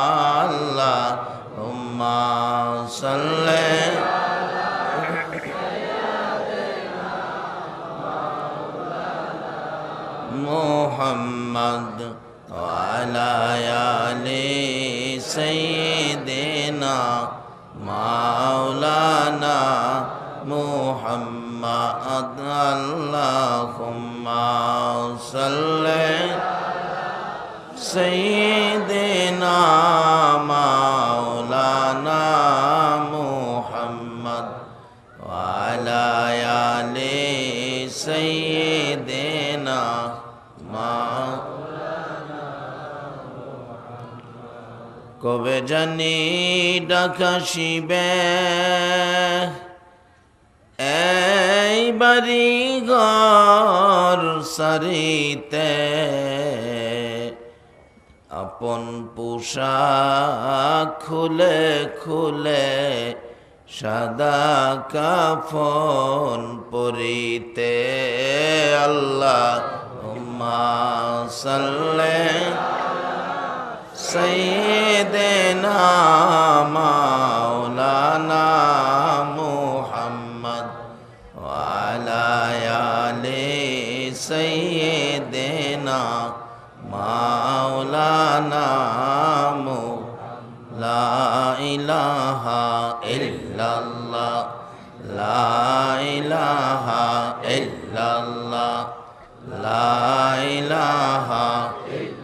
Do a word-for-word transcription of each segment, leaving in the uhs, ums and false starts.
अल्लाहुम्मा सल्ले अला सय्यिदिना मौलाना मुहम्मद व अला आलि सय्यिदिना मौलाना मुहम्मद अल्लाहुम्मा सल्ले सय्यिदिना मौलाना मुहम्मद व अला आलि सय्यिदिना मौलाना मुहम्मद। कबे জানি ডাক আসিবে এই বাড়ি ঘর সারিতে, আপন পোশাক খুলে খুলে সাদা কাফন পরিতে। আল্লাহুম্মা সাল্লি সাইয়্যিদিনা মাওলানা মুহাম্মদ ওয়া আলা আলি সাইয়্যিদিনা মাওলানা মুহাম্মদ। লা ইলাহা ইল্লাল্লাহ লা ইলাহা ইল্লাল্লাহ লা ইলাহা ইল্লাল্লাহ।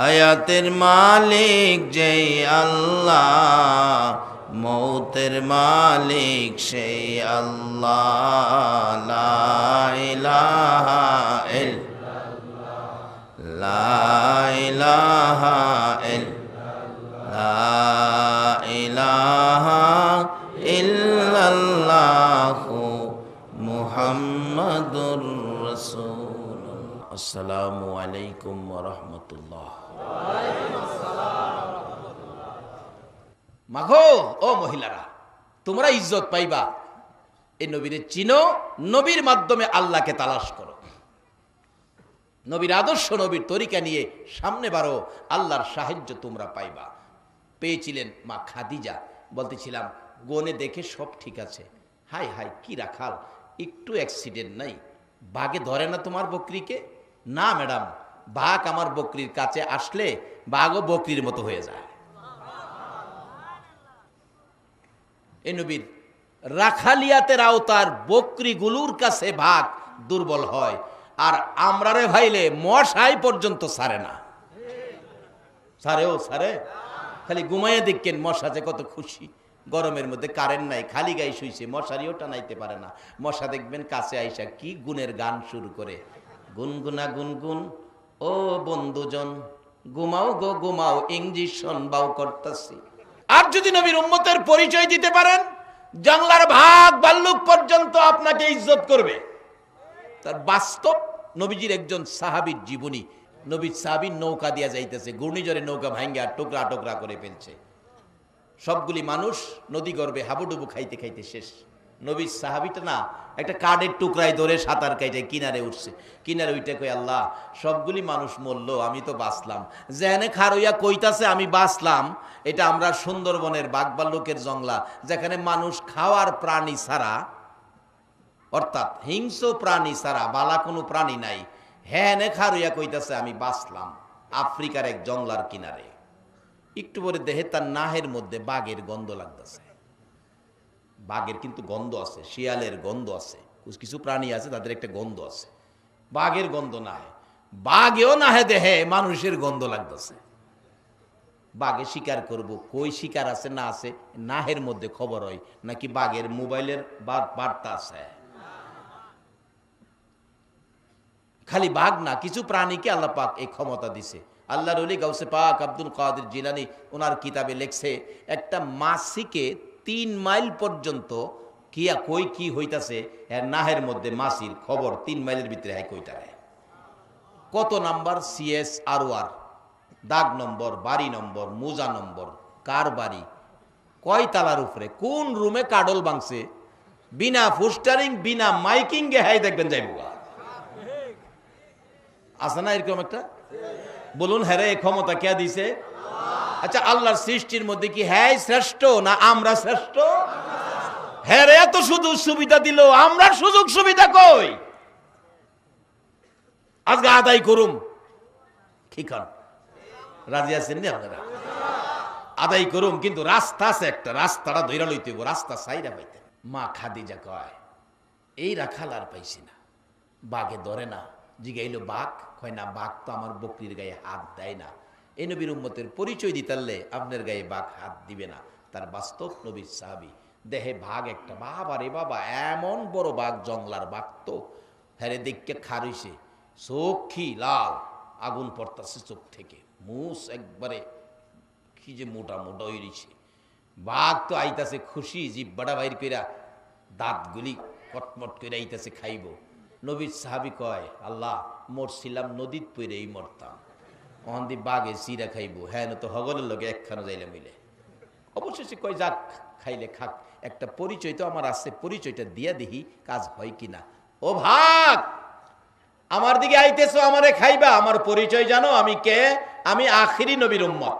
হায়াতের মালিক যেই আল্লাহ, মৌতের মালিক সেই আল্লাহ। লা ইলাহা ইল্লাল্লাহ লা ইলাহা ইল্লাল্লাহ লা ইলাহা ইল্লাল্লাহু মুহাম্মাদুর রাসূলুল্লাহ। আসসালামু আলাইকুম ওয়া রাহমাতুল্লাহ। ওয়া আলাইকুম আসসালাম ওয়া রাহমাতুল্লাহ। মাগো ও মহিলারা, তোমরা ইজ্জত পাইবা এই নবীরে চিনো, নবীর মাধ্যমে আল্লাহকে তালাশ করো, নবীর আদর্শ নবীর তরিকা নিয়ে সামনে বারো, আল্লাহর সাহায্য তোমরা পাইবা। পেয়েছিলেন মা খাদিজা। বলতেছিলাম গনে দেখে সব ঠিক আছে, হাই হাই কি রাখাল, একটু অ্যাক্সিডেন্ট নাই, বাঘে ধরে না তোমার বকরিকে? না ম্যাডাম, বাঘ আমার বকরির কাছে আসলে বাঘও বকরির মতো হয়ে যায়। এই নবীর রাখালিয়াতের আওতার বকরিগুলোর কাছে বাঘ দুর্বল হয়, আর আমরা রে ভাইলে মশাই পর্যন্ত সারে না। সারে ও সারে খালি ঘুমাইয়া দেখেন মশা যে কত খুশি, গরমের মধ্যে কারেন্ট নাই, খালি গায়ে শুইছে, মশারিও টানাইতে পারে না। মশা দেখবেন কাছে আইসা কি গুণের গান শুরু করে, গুনগুনা গুনগুন ও বন্ধুজন ঘুমাও গো ঘুমাও ইঞ্জেকশন বাও করতেছি। আর যদি নবীর উম্মতের পরিচয় দিতে পারেন, জঙ্গলার ভাগ ভাল্লুক পর্যন্ত আপনাকে ইজ্জত করবে। তার বাস্তব নবীজির একজন সাহাবীর জীবনী। নবীর সাহাবীর নৌকা দিয়া যাইতেছে, ঘূর্ণিঝড়ে নৌকা ভাঙ্গা টুকরা টুকরা করে ফেলছে, সবগুলি মানুষ নদী গর্ভে হাবুডুবু খাইতে খাইতে শেষ। নবীর সাহাবীটা না একটা কাঠের টুকরায় ধরে সাঁতার কাইটে কিনারে উঠছে, কিনারে উঠে কই আল্লাহ সবগুলি মানুষ মরলো, আমি তো বাঁচলাম। যেখানে খারইয়া কইতাছে আমি বাঁচলাম, এটা আমরা সুন্দরবনের বাঘবাল্লুকের জঙ্গলা, যেখানে মানুষ খাওয়ার প্রাণী ছাড়া অর্থাৎ হিংস্র প্রাণী ছাড়া বালা কোনো প্রাণী নাই, হ্যাঁ নে খারুইয়া কইতাছে আমি বাঁচলাম। আফ্রিকার এক জঙ্গলার কিনারে একটু পরে দেহে তার নাহের মধ্যে বাঘের গন্ধ লাগতেছে। বাঘের কিন্তু গন্ধ আছে, শিয়ালের গন্ধ আছে, কিছু প্রাণী আছে তাদের একটা গন্ধ আছে, বাঘের গন্ধ নাহে, বাঘেও নাহে দেহে মানুষের গন্ধ লাগতেছে। বাঘে শিকার করব, কই শিকার আছে না আছে নাহের মধ্যে খবর হয় নাকি বাঘের মোবাইলের বার্তা আছে। খালি বাঘ না, কিছু প্রাণীকে আল্লাহ পাক এই ক্ষমতা দিছে। আল্লাহর ওলি গাউসে পাক আব্দুল কাদের জিলানী ওনার কিতাবে লেখছে, একটা মাছিকে তিন মাইল পর্যন্ত কিয়া কই কি হইতাছে এর নাহের মধ্যে মাছির খবর তিন মাইলের ভিতরে হয় কইটা। কত নাম্বার সিএস আর ওয়ার, দাগ নম্বর, বাড়ি নম্বর, মোজা নম্বর, কার বাড়ি, কয় তালার উপরে, কোন রুমে কাডল বাংছে, বিনা পোস্টারিং বিনা মাইকিং গে হাই দেখবেন যাইবো। আসে না এরকম একটা, বলুন হ্যাঁ রে ক্ষমতা কে দিছে? আচ্ছা আল্লাহর সৃষ্টির মধ্যে কি হ্যাঁ শ্রেষ্ঠ না আমরা শ্রেষ্ঠ? হ্যাঁ রে, এত সুযোগ সুবিধা দিল, আমরা সুযোগ সুবিধা কই? আজকে আদায় করুম, ঠিক রাজি আছেন না আপনারা? আদায় করুম, কিন্তু রাস্তা আছে একটা, রাস্তাটা ধৈরা লইতে হইব, রাস্তা সাইরা পাইতে। মা খাদিজা কয় এই রাখাল আর পাইছি না, বাঘে ধরে না। জিগাইল বাঘ, কয় না বাঘ তো আমার বকরির গায়ে হাত দেয় না। এই নবীর উম্মতের পরিচয় দিতারলে আপনার গায়ে বাঘ হাত দিবে না। তার বাস্তব নবীর সাহাবি, দেহে বাঘ একটা, বাবা রে বাবা, এমন বড় বাঘ, জঙ্গলার বাঘ তো। হ্যারে দেখকে খারইছে, চোখি লাল, আগুন পড়তাছে চোখ থেকে, মুস একবারে কি যে মোটা মোটা হইছে। বাঘ তো আইতাছে খুশি, জিব্বাটা বাইর কইরা দাঁতগুলি কটমট কইরা আইতাছে খাইব। নবীর সাহাবি কয় আল্লাহ, মরছিলাম নদীত পইরে এই মরতাম, অন্দি বাঘে চিরা খাইব। হ্যাঁ না তো হগলের লগে একখানো যাইলে মিলে। অবশেষে কয় যাক, খাইলে খাক, একটা পরিচয় তো আমার আছে, পরিচয়টা দিয়া দেখি কাজ হয় কিনা। ও ভাগ, আমার দিকে আইতেছো, আমারে খাইবা, আমার পরিচয় জানো আমি কে? আমি আখিরি নবীর উম্মত,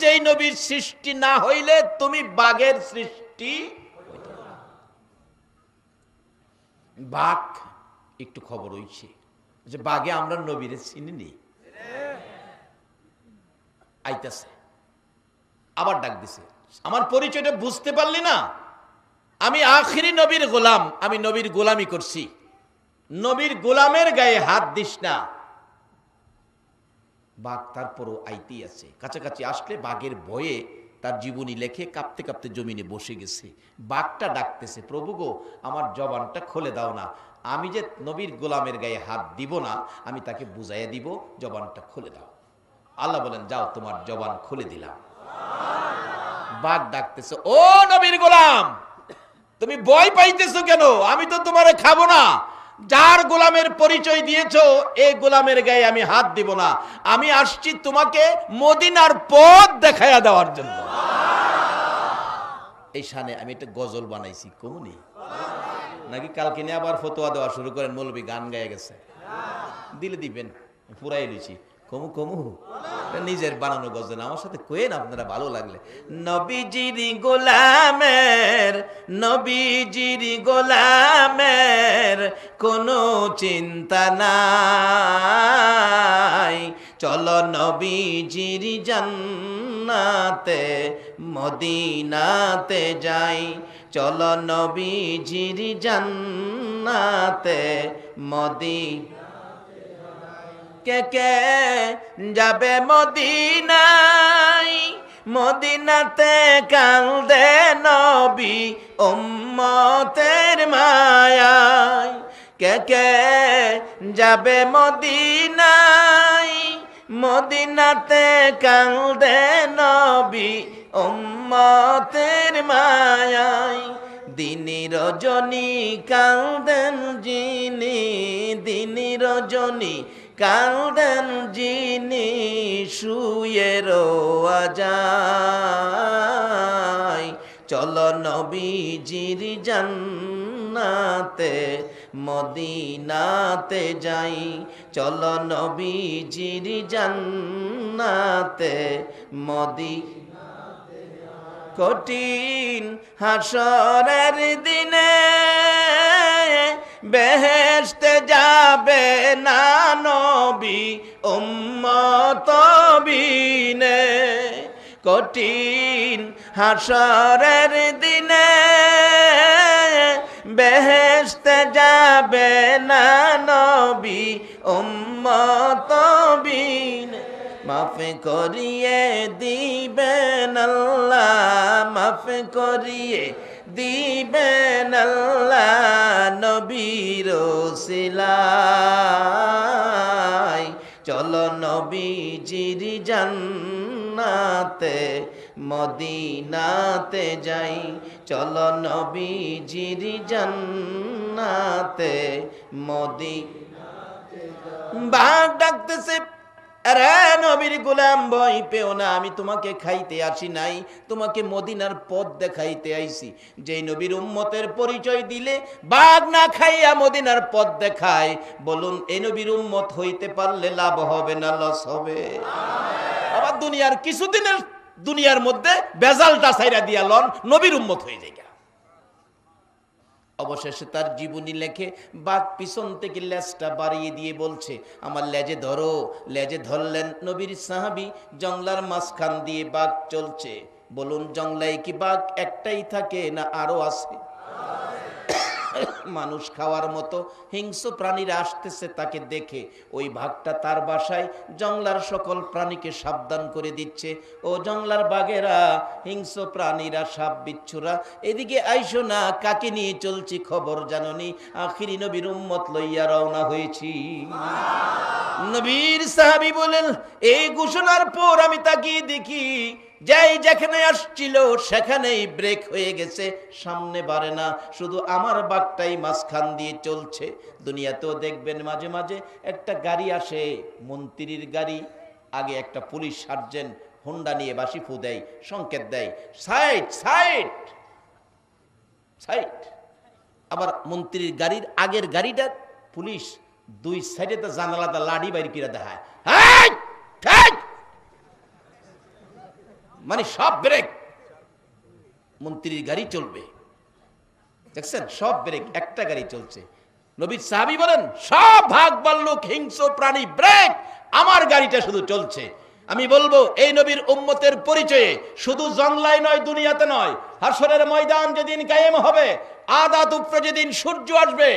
যেই নবীর সৃষ্টি না হইলে তুমি বাঘের সৃষ্টি। বাঘ একটু খবর হইছে যে বাঘে আমরা নবীরে চিনিনি, আইতাছে আবার ডাক দিছে, আমার পরিচয়টা বুঝতে পারলি না? আমি আখিরি নবীর গোলাম, আমি নবীর গোলামি করছি, নবীর গোলামের গায়ে হাত দিস না। বাঘ তারপরও আইতেই আছে, কাছাকাছি আসলে বাঘের ভয়ে তার জীবনী লেখে কাঁপতে কাঁপতে জমিনে বসে গেছে। বাঘটা ডাকতেছে, প্রভু গো আমার জবানটা খুলে দাও না, আমি যে নবীর গোলামের গায়ে হাত দিব না, আমি তাকে বুঝাইয়া দিব, জবানটা খুলে দাও। আল্লাহ বলেন যাও, তোমার জবান খুলে দিলাম। বাঘ ডাকতেছে, ও নবীর গোলাম, তুমি ভয় পাইতেছো কেন? আমি তো তোমারে খাবো না, যার গোলামের পরিচয় দিয়েছো এই গোলামের গায়ে আমি হাত দিব না। আমি আসছি তোমাকে মদিনার পথ দেখাইয়া দেওয়ার জন্য। এই শানে আমি একটা গজল বানাইছি, কমনি নাকি কালকে নিয়ে আবার ফতোয়া দেওয়া শুরু করেন, মৌলবি গান গায়ে গেছে, দিলে দিবেন, পুরাই লিছি। কমু কমু নিজের বানানো গজল, আমার সাথে কোয়েন আপনারা ভালো লাগলে। নবীজির গোলামের, নবীজির গোলামের কোনো চিন্তা নাই, চলো নবীজির জান্নাতে মদিনাতে যাই, চলো নবীজির জান্নাতে মদিনা। কে কে যাবে মদিনায়? মদিনাতে কান্দে নবী উম্মতের মায়ায়। কে কে যাবে মদিনায়? মদিনাতে কান্দে নবী উম্মতের মায়ায়। দিনী রজনী কান্দেন যিনি, দিনী রজনী কান্দেন যিনি, শুয়ে রোয়া যায়, চলো নবীজির জান্নাতে মদিনাতে যাই, চলো নবীজির জান্নাতে মদিনা। কঠিন হাসরের দিনে বেহেশতে যাবে না নবী উম্মত বিনে, কঠিন হাসরের দিনে বেহেশতে যাবে না নবী উম্মত বিনে। মাফ করিয়ে দিবেন আল্লাহ, মাফ করিয়ে দিবেন আল্লাহ নবীর ওসিলায়, চলো নবীজির জান্নাতে মদিনাতে যাই, চলো নবীজির জান্নাতে মদিনাতে। বাঘ ডাকতেছে, আরে নবীর গোলাম ভয় পেও না, আমি তোমাকে খাইতে আসি নাই, তোমাকে মদিনার পথ দেখাইতে আইছি। যেই নবীর উম্মতের পরিচয় দিলে বাঘ না খাইয়া মদিনার পথ দেখায়, বলুন এই নবীর উম্মত হইতে পারলে লাভ হবে না লস হবে? দুনিয়ার কিছুদিনের দুনিয়ার মধ্যে বেজালটা ছাইরা দিয়া লন, নবীর উম্মত হয়ে যায়। অবশেষে তার জীবনী লেখে, বাঘ পিছন থেকে লেজটা বাড়িয়ে দিয়ে বলছে, আমার লেজে ধরো। লেজে ধরলেন নবীর সাহাবী। জংলার মাঝখান দিয়ে বাঘ চলছে। বলুন, জংলায় কি বাঘ একটাই থাকে না আরো আছে? মানুষ খাওয়ার মতো হিংস্র প্রাণীরা আসতেছে তাকে দেখে। ওই বাঘটা তার বাসায় জংলার সকল প্রাণীকে সাবধান করে দিচ্ছে, ও জংলার বাঘেরা, হিংস্র প্রাণীরা, সাপ বিচ্ছুরা, এদিকে আইসো না, কাকে নিয়ে চলছি খবর জাননি, আখিরি নবীর উম্মত লইয়া রওনা হয়েছি। নবীর সাহাবী বলেন, এই ঘোষণার পর আমি তাকিয়ে দেখি যাই যেখানে আসছিল সেখানেই ব্রেক হয়ে গেছে, সামনে বাড়ে না, শুধু আমার বাঘটাই মাঝখান দিয়ে চলছে। দুনিয়াতেও দেখবেন মাঝে মাঝে একটা গাড়ি আসে, মন্ত্রীর গাড়ি, আগে একটা পুলিশ সার্জেন্ট হুন্ডা নিয়ে বাসি ফু দেয়, সংকেত দেয়, সাইড সাইড সাইড। আবার মন্ত্রীর গাড়ির আগের গাড়িটা পুলিশ দুই সাইডে তো জানালাটা লাঠি বাইর করে দেখায়, মানে সব ব্রেক, মন্ত্রীর গাড়ি চলবে। দেখছেন, সব ব্রেক, একটা গাড়ি চলছে। নবীর সাহাবী বলেন, সব ভাগ বাল্লুক হিংস্র প্রাণী ব্রেক, আমার গাড়িটা শুধু চলছে। আমি বলবো, এই নবীর উম্মতের পরিচয়ে শুধু জংলায় নয়, দুনিয়াতে নয়, হাসরের ময়দান যেদিন কায়েম হবে, আদাত উপরে যেদিন সূর্য আসবে,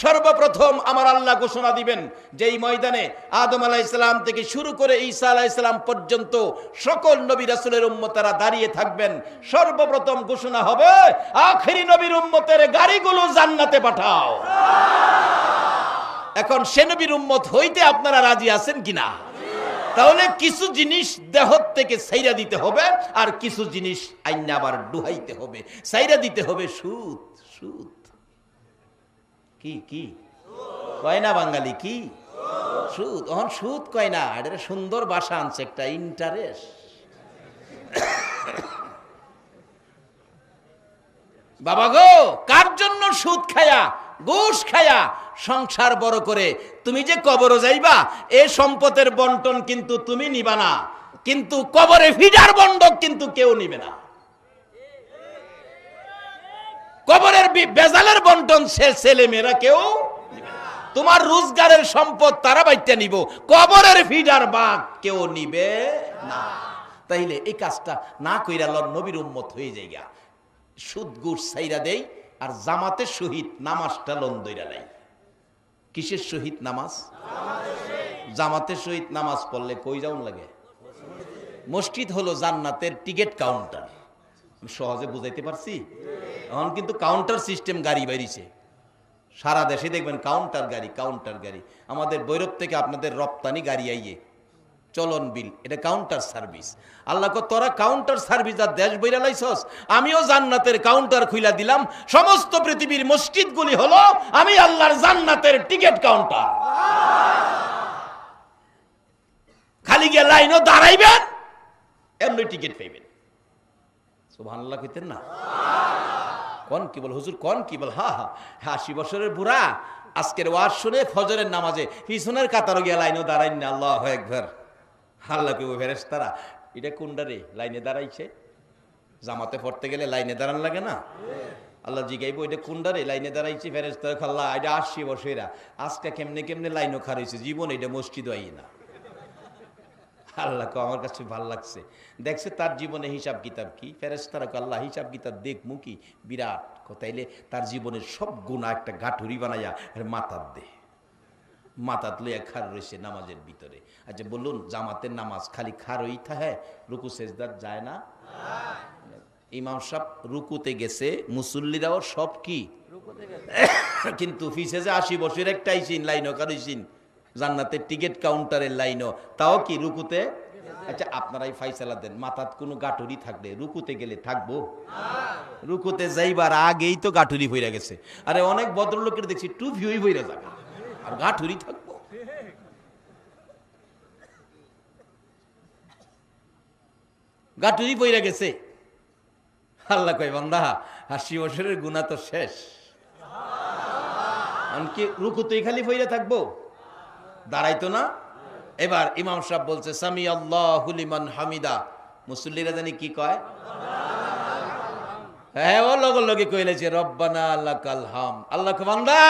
সর্বপ্রথম আমার আল্লাহ ঘোষণা দিবেন, যেই ময়দানে আদম আলাইহিস সালাম থেকে শুরু করে ঈসা আলাইহিস সালাম পর্যন্ত সকল নবী রাসূলের উম্মতেরা দাঁড়িয়ে থাকবেন, সর্বপ্রথম ঘোষণা হবে, আখেরি নবীর উম্মতের গাড়িগুলো জান্নাতে পাঠাও। এখন সে নবীর উম্মত হইতে আপনারা রাজি আছেন কিনা? তাহলে কিছু জিনিস দেহ থেকে ছাইরা দিতে হবে, আর কিছু জিনিস আইনা আবার ডুহাইতে হবে। ছাইরা দিতে হবে সুদ। সুদ কি কি কয় না বাঙালি, কি সুদ? অহন সুদ কয় না, এটা সুন্দর ভাষা আনছে একটা, ইন্টারেস্ট। বাবা গো, কার জন্য সুদ খায়া ঘুষ খায়া সংসার বড় করে তুমি যে কবর যাইবা, এ সম্পদের বন্টন কিন্তু তুমি নিবা না, কিন্তু কবরে ফিডার বন্ধক কিন্তু কেউ নিবে না। কবরের বেজালের বন্টন সে ছেলে মেয়েরা কেউ নিবে না। তোমার রোজগারের সম্পদ তারা বাইটা নিব, কবরের ফিডার বাঘ কেউ নিবে না। তাইলে এই কাজটা না কইরা লন, নবীর উম্মত হয়ে যাইগা। সুদ ঘুষ ছাইরা দেই, আর জামাতের শহীদ নামাজটা লন্দইরা নাই। কিসের শহীদ নামাজ? জামাতের শহীদ নামাজ পড়লে কই যাওন লাগে? মসজিদ হলো জান্নাতের টিকিট কাউন্টার। সহজে বুঝাইতে পারছি? এখন কিন্তু কাউন্টার সিস্টেম গাড়ি বেরিয়েছে, সারা দেশে দেখবেন কাউন্টার গাড়ি, কাউন্টার গাড়ি। আমাদের বৈরব থেকে আপনাদের রপ্তানি গাড়ি আইয়ে চলন বিল, এটা কাউন্টার সার্ভিস। আল্লাহ কো, তোরা কাউন্টার সার্ভিস আর দেশ বইরা লাইছস, আমিও জান্নাতের কাউন্টার খুইলা দিলাম। সমস্ত পৃথিবীর মসজিদগুলি হলো আমি আল্লাহর জান্নাতের টিকিট কাউন্টার। খালি গিয়ে লাইনও দাঁড়াইবেন, এমনি টিকিট পাইবেন। সুবহানাল্লাহ কইতেন না? কোন কি বল হুজুর, কোন কি বল? হা হা, আশি বছরের বুড়া আজকের ওয়াজ শুনে ফজরের নামাজে পিছনের কাতারে গিয়ে লাইনও দাঁড়াইন না। আল্লাহু আকবার। আল্লাহ কইব, ফেরেশতারা, এটা কোনডারে লাইনে দাঁড়াইছে? জামাতে পড়তে গেলে লাইনে দাঁড়ান লাগে না? আল্লাহ জিগাইব, এটা কোনডারে লাইনে দাঁড়াইছে? ফেরেশতারা খাল্লা, এটা আশি বছরা আজকে কেমনে কেমনে লাইনও খার হয়েছে, জীবন এটা মসজিদ আই না। আল্লাহ কো, আমার কাছে ভাল লাগছে, দেখছে তার জীবনে হিসাব কিতাব কি। ফেরেশতারা কো, আল্লাহ হিসাব কিতাব দেখমু কি বিরাট। কোথাইলে তার জীবনের সব গুনাহ একটা গাঠুরি বানাইয়া মাথার দে মাথা তুলিয়া খার রয়েছে নামাজের ভিতরে। আচ্ছা বলুন, জামাতের নামাজ খালি খার ওই থাহে, রুকু সেজদার যায় না? ইমাম সাহেব রুকুতে গেছে, মুসল্লিরাও সব কি, কিন্তু ফিসে যে আশি বছর একটা আইসিন লাইনও কারইসিন, জান্নাতের টিকিট কাউন্টারের লাইনও, তাও কি রুকুতে? আচ্ছা আপনারাই ফাইসালা দেন, মাথাত কোনো গাঠুরি থাকলে রুকুতে গেলে থাকবো? রুকুতে যাইবার আগেই তো গাঠুরি ভইরা গেছে। আরে অনেক ভদ্রলোকের দেখছি টু ভিউই ভইরা যাবে, গাঠুরি থাকবো। গাঠুরি পইরা গেছে। আল্লাহ কয়, বান্দা, আশি বছরের গুনাহ তো শেষ, রুকুতেই খালি পইরা থাকবো, দাঁড়াইতো না? এবার ইমাম সাহেব বলছে সামি আল্লাহু লিমান হামিদা, মুসল্লিরা জানি কি কয়, হ্যাঁ ও লগল লগে কইলে যে রব্বানা লাকাল হাম, আল্লাহ কে বান্দা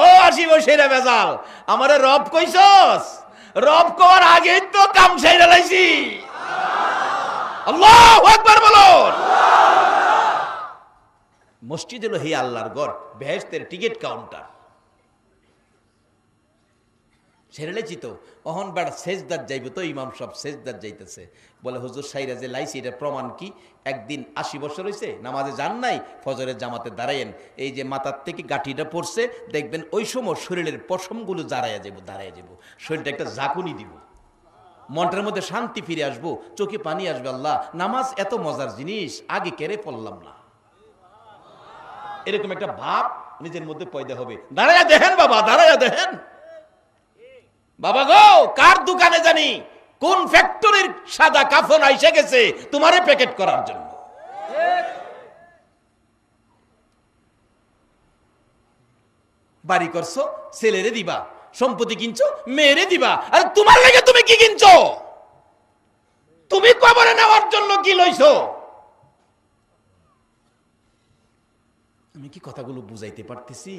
ও আসি বসেরা বেজাল আমারে রব কইছস, রব কর আগে তো কাম ছাইড়া লাইছি। আল্লাহু আকবার বলো। মসজিদ হলো হে আল্লাহর ঘর, বেহেশতের টিকিট কাউন্টার। ছেড়েছি তো অহন বেড়া সেজদার যাইব তো, ইমাম সব সেজদার যাইতেছে, বলে হুজুর সাইরা যে লাইছি এটা প্রমাণ কি? একদিন আশি বছর হয়েছে নামাজে যান নাই, ফজরের জামাতে দাঁড়ায়েন, এই যে মাথার থেকে গাঁঠিটা পড়ছে দেখবেন ওই সময় শরীরের পশমগুলো দাঁড়াইয়া যাবো দাঁড়াইয়া যাবো, শরীরটা একটা ঝাঁকুনি দিব, মনটার মধ্যে শান্তি ফিরে আসবো, চোখে পানি আসবে, আল্লাহ নামাজ এত মজার জিনিস আগে কেড়ে পড়লাম না, এরকম একটা ভাব নিজের মধ্যে পয়দা হবে। দাঁড়াইয়া দেখেন বাবা, দাঁড়াইয়া দেখেন বাবা গো, কার দোকানে জানি কোন ফ্যাক্টরির সাদা কাফন আইসা গেছে তোমারে প্যাকেট করার জন্য। বাড়ি করছো ছেলেরে দিবা, সম্পত্তি কিনছো মেয়েরে দিবা, আর তোমার লাগে তুমি কি কিনছো? তুমি কবরে নেওয়ার জন্য কি লইছো? আমি কি কথাগুলো বুঝাইতে পারতেছি?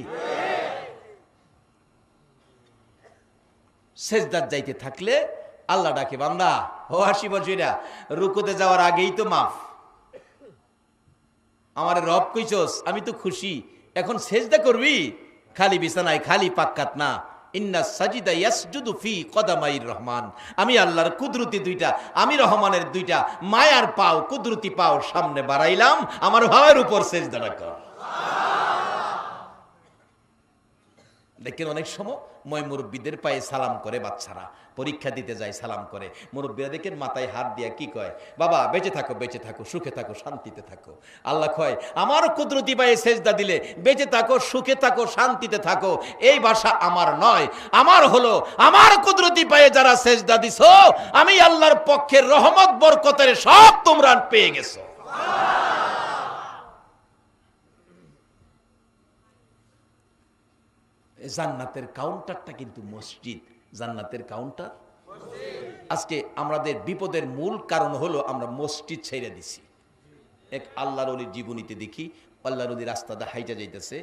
সেজদার যাইতে থাকলে আল্লাহ ডাকে বান্দা ও আশি বছরা, রুকুতে যাওয়ার আগেই তো মাফ, আমার রব কইছস আমি তো খুশি, এখন সেজদা করবি খালি বিছানায় খালি পাক্কাত না, ইন্না সাজিদা ইয়াসজুদু ফি কদামাইর রহমান, আমি আল্লাহর কুদরতি দুইটা, আমি রহমানের দুইটা মায়ার পাও কুদরতি পাও সামনে বাড়াইলাম, আমার ভাবের উপর সেজদাটা কর। দেখেন অনেক সময় ময় মুরব্বীদের পায়ে সালাম করে বাচ্চারা, পরীক্ষা দিতে যায় সালাম করে, মুরব্বীরা দেখেন মাথায় হাত দিয়া কি কয়, বাবা বেঁচে থাকো বেঁচে থাকো সুখে থাকো শান্তিতে থাকো। আল্লাহ কয় আমার কুদরতি পায়ে সেজদা দিলে বেঁচে থাকো সুখে থাকো শান্তিতে থাকো, এই ভাষা আমার নয়, আমার হলো আমার কুদরতি পায়ে যারা সেজদা দিছো আমি আল্লাহর পক্ষের রহমত বরকতের সব তোমরা পেয়ে গেছো। জান্নাতের কাউন্টারটা কিন্তু মসজিদ, জান্নাতের কাউন্টার মসজিদ। আজকে আমাদের বিপদের মূল কারণ হলো আমরা মসজিদ ছেড়ে দিছি। এক আল্লাহর ওলির জীবনীতে দেখি, আল্লাহর ওলি রাস্তাটা হাইটা যাইতেছে,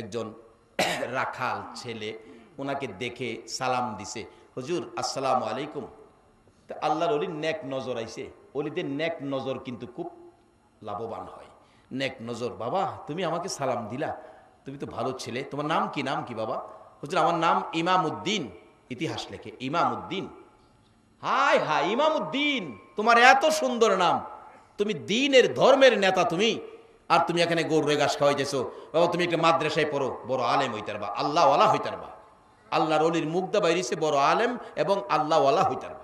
একজন রাখাল ছেলে ওনাকে দেখে সালাম দিছে, হুজুর আসসালামু আলাইকুম। তা আল্লাহর ওলির নেক নজর আইছে, ওলিদের নেক নজর কিন্তু খুব লাভবান হয়, নেক নজর, বাবা তুমি আমাকে সালাম দিলা, তুমি তো ভালো ছেলে, তোমার নাম কি? নাম কি বাবা? হুজুর আমার নাম ইমামউদ্দিন। ইতিহাস লেখে ইমামউদ্দিন, হায় হায় ইমামউদ্দিন তোমার এত সুন্দর নাম, তুমি দ্বীনের ধর্মের নেতা তুমি, আর তুমি এখানে গরুরে ঘাস খাওয়াইতেছো, বাবা তুমি একটা মাদ্রাসায় পড়ো, বড় আলেম হইতারবা, আল্লাহওয়ালা হইতারবা। আল্লাহর ওলির মুগ্ধা বাইরেছে বড় আলেম এবং আল্লাহওয়ালা হইতারবা।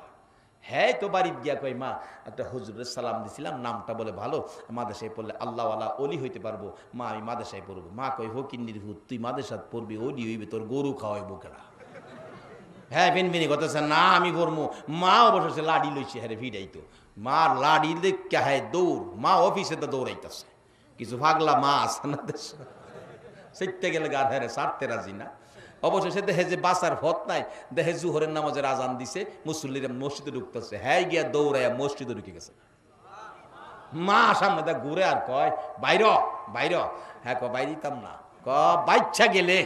হ্যাঁ তো বাড়ির গিয়া কয়, মা একটা হুজুরের সালাম দিছিলাম, নামটা বলে ভালো, মাদেশায় পড়লে আল্লাহওয়ালা অলি হইতে পারবো, মা আমি মাদেশায় পড়বো। মা কয় হো কিন্নির হুত, তুই মাদেশাত পড়বি অলি হইবে, তোর গরু খাওয়াইবো কেনা? হ্যাঁ বেনবেনি কথা না আমি পড়বো। মা অবশেষে লাডি লইছে, হ্যাঁ ভিড়াইতো মা লাডি দেখে হ্যাঁ দৌড়, মা অফিসে তো দৌড়াইতেছে, কিছু ভাগলা মা আছে না দেশ সেটতে গেলে গার হ্যাঁ সারতে রাজি না। অবশেষে দেখে যে বাসার হত নাই, দেখে জুহরের নামাজের আজান দিছে, মুসল্লিরা মসজিদে ঢুকতেছে, হ্যাঁ গিয়া দৌড়াইয়া মসজিদে ঢুকে গেছে। মা সামনে দেখ ঘুরে আর কয় বাইর বাইর, হ্যাঁ ক বাইরিতাম না, ক বাচ্চা গেলে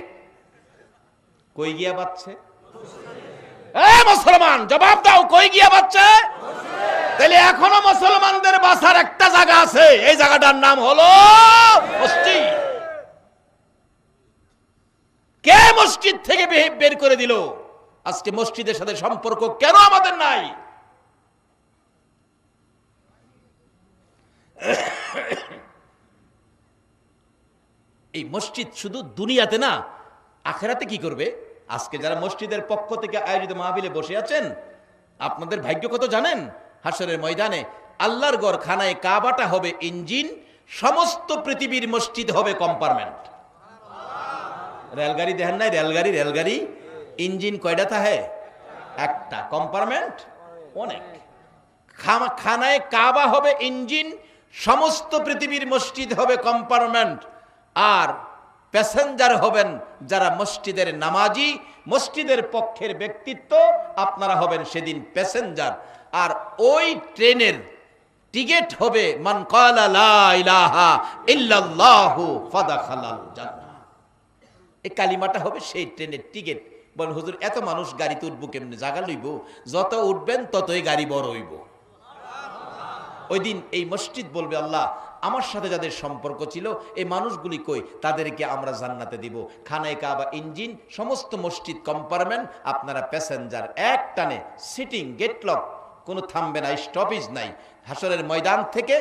কই গিয়া বাচ্চে? এ মুসলমান জবাব দাও কই গিয়া বাচ্চে? তাহলে এখনো মুসলমানদের বাসার একটা জায়গা আছে, এই জায়গাটার নাম হলো মসজিদ। কে মসজিদ থেকে বের করে দিল? আজকে মসজিদের সাথে সম্পর্ক কেন আমাদের নাই? এই মসজিদ শুধু দুনিয়াতে না, আখেরাতে কি করবে? আজকে যারা মসজিদের পক্ষ থেকে আয়োজিত মাহফিলে বসে আছেন, আপনাদের ভাগ্য কত জানেন? হাসরের ময়দানে আল্লাহর ঘর খানায় কাবাটা হবে ইঞ্জিন, সমস্ত পৃথিবীর মসজিদ হবে কম্পার্টমেন্ট। রেলগাড়ি দেখেন নাই? রেলগাড়ি রেলগাড়ি ইঞ্জিন কয়টা থাকে? একটা। কম্পার্টমেন্ট অনেক। খানায় কাবা হবে ইঞ্জিন, সমস্ত পৃথিবীর মসজিদ হবে কম্পার্টমেন্ট, আর প্যাসেঞ্জার হবেন যারা মসজিদের নামাজি, মসজিদের পক্ষের ব্যক্তিত্ব আপনারা হবেন সেদিন প্যাসেঞ্জার, আর ওই ট্রেনের টিকিট হবে মান ক্বালা লা ইলাহা ইল্লাল্লাহু ফাদাখালাল জান্নাহ। এই কালিমাটা হবে সেই ট্রেনের টিকিট। বল হুজুর, এত মানুষ গাড়িতে উঠবো কেমনে, জায়গা লইব? যত উঠবেন ততই গাড়ি বড় হইব। ওই দিন এই মসজিদ বলবে, আল্লাহ আমার সাথে যাদের সম্পর্ক ছিল এই মানুষগুলি কই, তাদেরকে আমরা জান্নাতে দিব। খানায় কাবা, ইঞ্জিন, সমস্ত মসজিদ কম্পার্টমেন্ট আপনারা প্যাসেঞ্জার, এক টানে সিটিং, গেটলক, কোনো থামবে না, স্টপেজ নাই। হাসরের ময়দান থেকে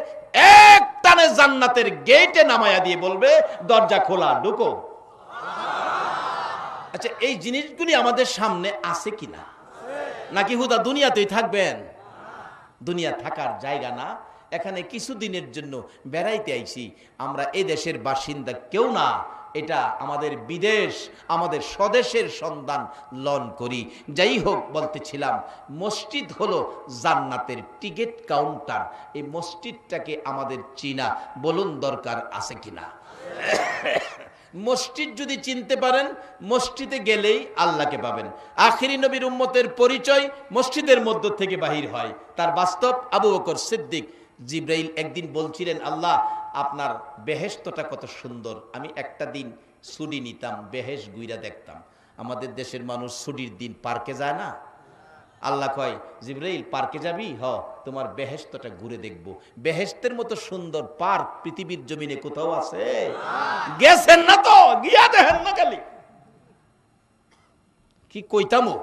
এক টানে জান্নাতের গেটে নামায়া দিয়ে বলবে, দরজা খোলা, ঢুকো। আচ্ছা, এই জিনিসগুলি আমাদের সামনে আছে কিনা, নাকি হুদা দুনিয়াতেই থাকবেন? দুনিয়া থাকার জায়গা না। এখানে কিছুদিনের জন্য বেড়াইতে আইছি, আমরা এই দেশের বাসিন্দা কেউ না, এটা আমাদের বিদেশ, আমাদের স্বদেশের সন্ধান লন করি। যাই হোক, বলতেছিলাম মসজিদ হলো জান্নাতের টিকিট কাউন্টার। এই মসজিদটাকে আমাদের চিনা বলুন দরকার আছে কিনা? মসজিদ যদি চিনতে পারেন, মসজিদে গেলেই আল্লাহকে পাবেন। আখিরি নবীর উম্মতের পরিচয় মসজিদের মধ্য থেকে বাহির হয়, তার বাস্তব আবু বকর সিদ্দিক। জিব্রাইল একদিন বলছিলেন, আল্লাহ আপনার বেহেশতটা কত সুন্দর, আমি একটা দিন ছুটি নিতাম, বেহেশ গুইরা দেখতাম। আমাদের দেশের মানুষ ছুটির দিন পার্কে যায় না। আল্লাহ কয়, জিব্রাইল পার্কে যাবি? হ, তোমার বেহেশতটা ঘুরে দেখব। বেহেশতের মতো সুন্দর পার্ক পৃথিবীর জমিনে কোথাও আছে? গেছেন না তো, গিয়া দেখেন না খালি। কি কইতামো,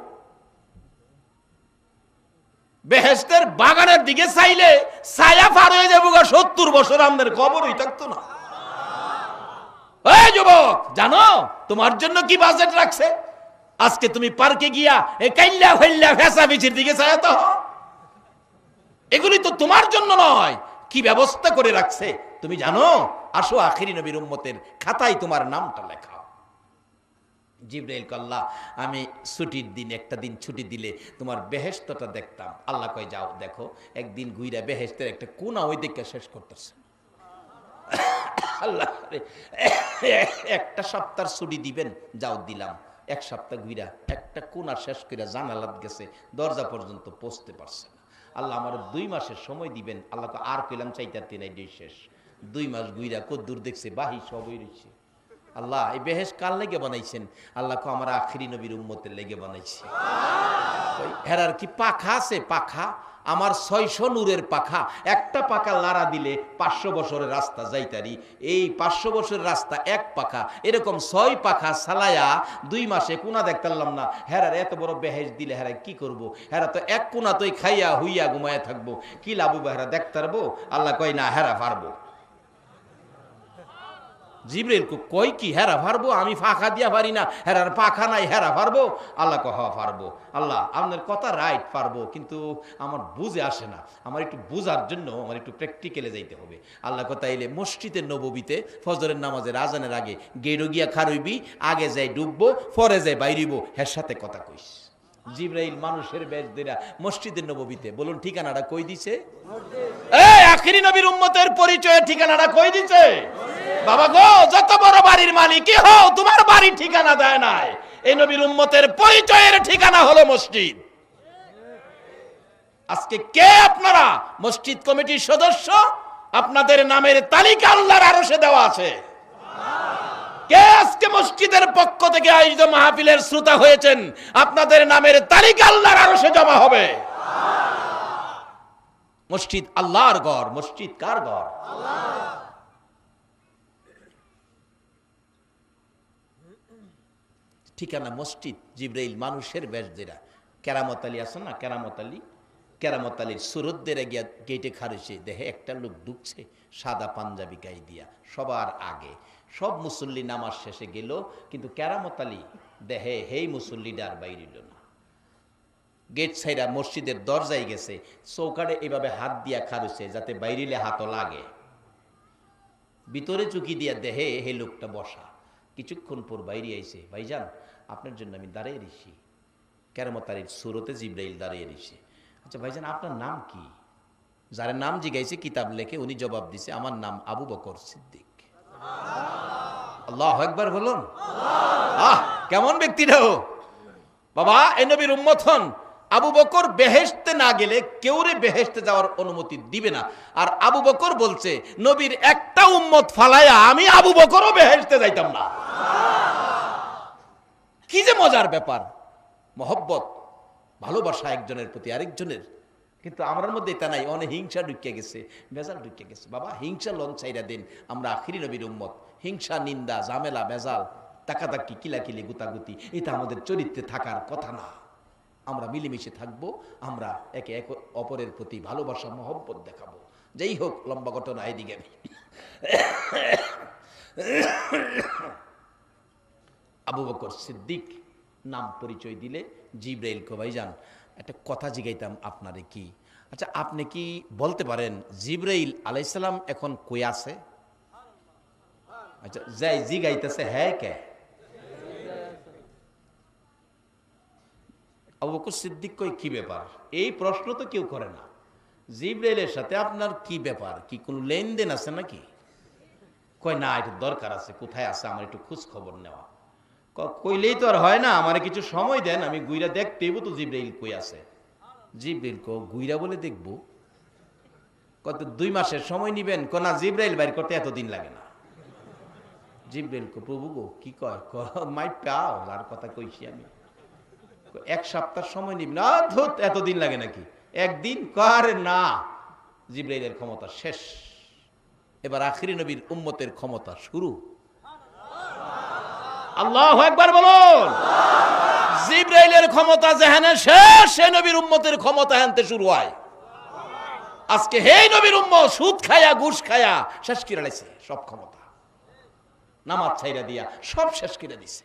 বেহেশতের বাগানের দিকে চাইলে ছায়া পার হয়ে যাবো, সত্তর বছর আমাদের কবরই থাকতো না। এই যুবক, জানো তোমার জন্য কি বাজেট রাখছে? আজকে তুমি পার্কে গিয়া এই কাইল্লা ফাইল্লা ফেসা বিচির দিকে চায়া তো, এগুলি তো তোমার জন্য নয়। কি ব্যবস্থা করে রাখছে তুমি জানো? আসো, আখিরি নবীর উম্মতের খাতায় তোমার নামটা লেখা। জিব্রাইল কয়, আল্লাহ আমি ছুটির দিন একটা দিন ছুটি দিলে তোমার বেহেশতটা দেখতাম। আল্লাহ কয়, যাও দেখো। একদিন ঘুইরা বেহেশতের একটা কোনা ওই দিকে শেষ করতেছে। আল্লাহ, একটা সপ্তাহ ছুটি দিবেন, যাও দিলাম। এক সপ্তাহ ঘুইরা একটা কোনা শেষ করে জানালাত গেছে, দরজা পর্যন্ত পৌঁছতে পারছে না। আল্লাহ আমার দুই মাসের সময় দিবেন। আল্লাহ কয়, আর কইলাম চাইতার তিনাই ডেই শেষ। দুই মাস ঘুইরা কদ্দুর দেখছে বাহি সবই রয়েছে। আল্লাহ এই বেহেশ কার লেগে বানাইছেন? আল্লাহ কো, আমার আখিরি নবীর উম্মতের লেগে বানাইছে। হেরার কি পাখা আছে? পাখা আমার ছয়শো নূরের পাখা, একটা পাখা লাড়া দিলে পাঁচশো বছরের রাস্তা যাইতারি। এই পাঁচশো বছরের রাস্তা এক পাখা, এরকম ছয় পাখা সালায়া দুই মাসে কোনা দেখতাম না। হেরার এত বড় বেহেশ দিলে হেরা কি করব? হেরা তো এক কোনা তুই খাইয়া হুইয়া ঘুমায়া থাকবো, কি লাভু হেরা দেখতারবো? আল্লাহ কয়, না হেরা পারবো। জিব্রাইল কয়, কি হেরা পারবো? আমি ফাঁকা দিয়া পারি না, হেরার পাখা নাই, হেরা পারবো? আল্লাহ কয়, হ্যাঁ পারবো। আল্লাহ আপনার কথা রাইট, পারবো, কিন্তু আমার বুঝে আসে না, আমার একটু বোঝার জন্য আমার একটু প্র্যাকটিক্যালে যাইতে হবে। আল্লাহ কথা এলে মসজিদের নববীতে ফজরের নামাজের আজানের আগে গেড়ো গিয়া খারইবি, আগে যাই ডুববো, পরে যাই বাইরিব, হের সাথে কথা কইস। জিব্রাইল মানুষের বেশ দেরা মসজিদের নববীতে, বলুন ঠিকানাটা কই দিছে? এই আখিরি নবীর উম্মতের পরিচয় ঠিকানাটা কই দিছে? বাবা গো, যত বড় বাড়ির মালিকই হও, তোমার বাড়ির ঠিকানা দেয় নাই। এই নবীর উম্মতের পরিচয়ের ঠিকানা হলো মসজিদ। আজকে কে আপনারা মসজিদ কমিটির সদস্য? আপনাদের নামের তালিকা আল্লাহর আরশে দেওয়া আছে। কে আজকে মসজিদের পক্ষ থেকে আয়োজিত মাহফিলের শ্রোতা হয়েছেন? আপনাদের নামের তালিকা আল্লাহর আরশে জমা হবে। মসজিদ আল্লাহর ঘর। মসজিদ কার ঘর? আল্লাহ। ঠিকানা মসজিদ। জিব্রাইল মানুষের বেশদেরা কেরামত আলী আছে না, কেরামত আলী, কেরামত আলীর সুরতদেরা গিয়া গেটে খারেছে, দেখে একটা লোক ঢুকছে সাদা পাঞ্জাবি গায়ে দিয়া, সবার আগে। সব মুসল্লি নামাজ শেষে গেল, কিন্তু কেরামত আলী দেখে হেই মুসল্লিডার বাইরে এলো না। গেট ছাইরা মসজিদের দরজায় গেছে, চৌকাটে এভাবে হাত দিয়া খারেছে যাতে বাইরেলে হাতও লাগে, ভিতরে চুকি দিয়া দেখে হে লোকটা বসা। কিছুক্ষণ পর বাইরে আইসে, ভাইজান আপনার জন্য আমি দাঁড়িয়ে দিছি। কেরামতারির সুরতে জিব্রাইল দাঁড়িয়ে দিছে। আচ্ছা ভাইজান আপনার নাম কি? যার নাম জিগাইছে কিতাব লেখে, উনি জবাব দিছে, আমার নাম আবু বকর সিদ্দিক। আল্লাহু আকবার বলুন। আহ, কেমন ব্যক্তিরা! বাবা এ নবীর উম্মত হন, আবু বকর বেহেশতে না গেলে কেউরে বেহেশতে যাওয়ার অনুমতি দিবে না। আর আবু বকর বলছে, নবীর একটা উম্মত ফালায়া আমি আবু বকরও বেহেশতে যাইতাম না। কি যে মজার ব্যাপার, মহব্বত, ভালোবাসা একজনের প্রতি আরেকজনের। কিন্তু আমার মধ্যে তা নাই, অনেক হিংসা ঢুকিয়ে গেছে, বেজাল ঢুকিয়ে গেছে। বাবা হিংসা লঞ্চাইরা দিন, আমরা আখিরি নবীর উম্মত। হিংসা, নিন্দা, ঝামেলা, বেজাল, তাকাতাকি, কিলাকিলি, গুতাগুতি, এটা আমাদের চরিত্রে থাকার কথা না। আমরা মিলেমিশে থাকবো, আমরা একে এক অপরের প্রতি ভালোবাসা মহব্বত দেখাবো। যেই হোক, লম্বা ঘটনা। এদিকে আমি আবু বকর সিদ্দিক নাম পরিচয় দিলে জিব্রাইল কবাই যান, একটা কথা জিগাইতাম আপনারে, কি আচ্ছা আপনি কি বলতে পারেন জিব্রাইল আলাইসালাম এখন কই আছে? আচ্ছা যাই জিগাইতেছে, হ্যাঁ কে? আবু বকর সিদ্দিক কই, কি ব্যাপার? এই প্রশ্ন তো কেউ করে না। জিব্রাইলের সাথে আপনার কি ব্যাপার, কি কোনো লেনদেন আছে নাকি? কই না, এটা দরকার আছে। কোথায় আছে আমার একটু খোঁজ খবর নেওয়া। কইলেই তো আর হয় না, আমার কিছু সময় দেন, আমি গুইরা দেখতেইব তো জিব্রাইল কই আছে। জিব্রাইল কো, গুইরা বলে দেখবো? কত দুই মাসের সময় নিবেন? কো না, জিব্রাইল বাইর করতে এতদিন লাগে না। জিব্রাইল কো, প্রভু গো কি কয়? ক মাই পাও, আর কথা কইছি আমি। এক সপ্তাহ সময় নিব না, ধুত এতদিন লাগে নাকি? একদিন কার না, জিব্রাইলের ক্ষমতা শেষ। এবার আখিরি নবীর উম্মতের ক্ষমতা শুরু। আল্লাহু আকবার বলুন। জিব্রাইলের ক্ষমতা যেখানে শেষ, সেই নবীর উম্মতের ক্ষমতা হানতে শুরু হয়। আজকে হেই নবীর উম্মত সুদ খায়া, ঘুষ খায়া শেষ করে লাইছে সব ক্ষমতা। নামাজ ছাইরা দিয়া সব শেষ করে দিছে।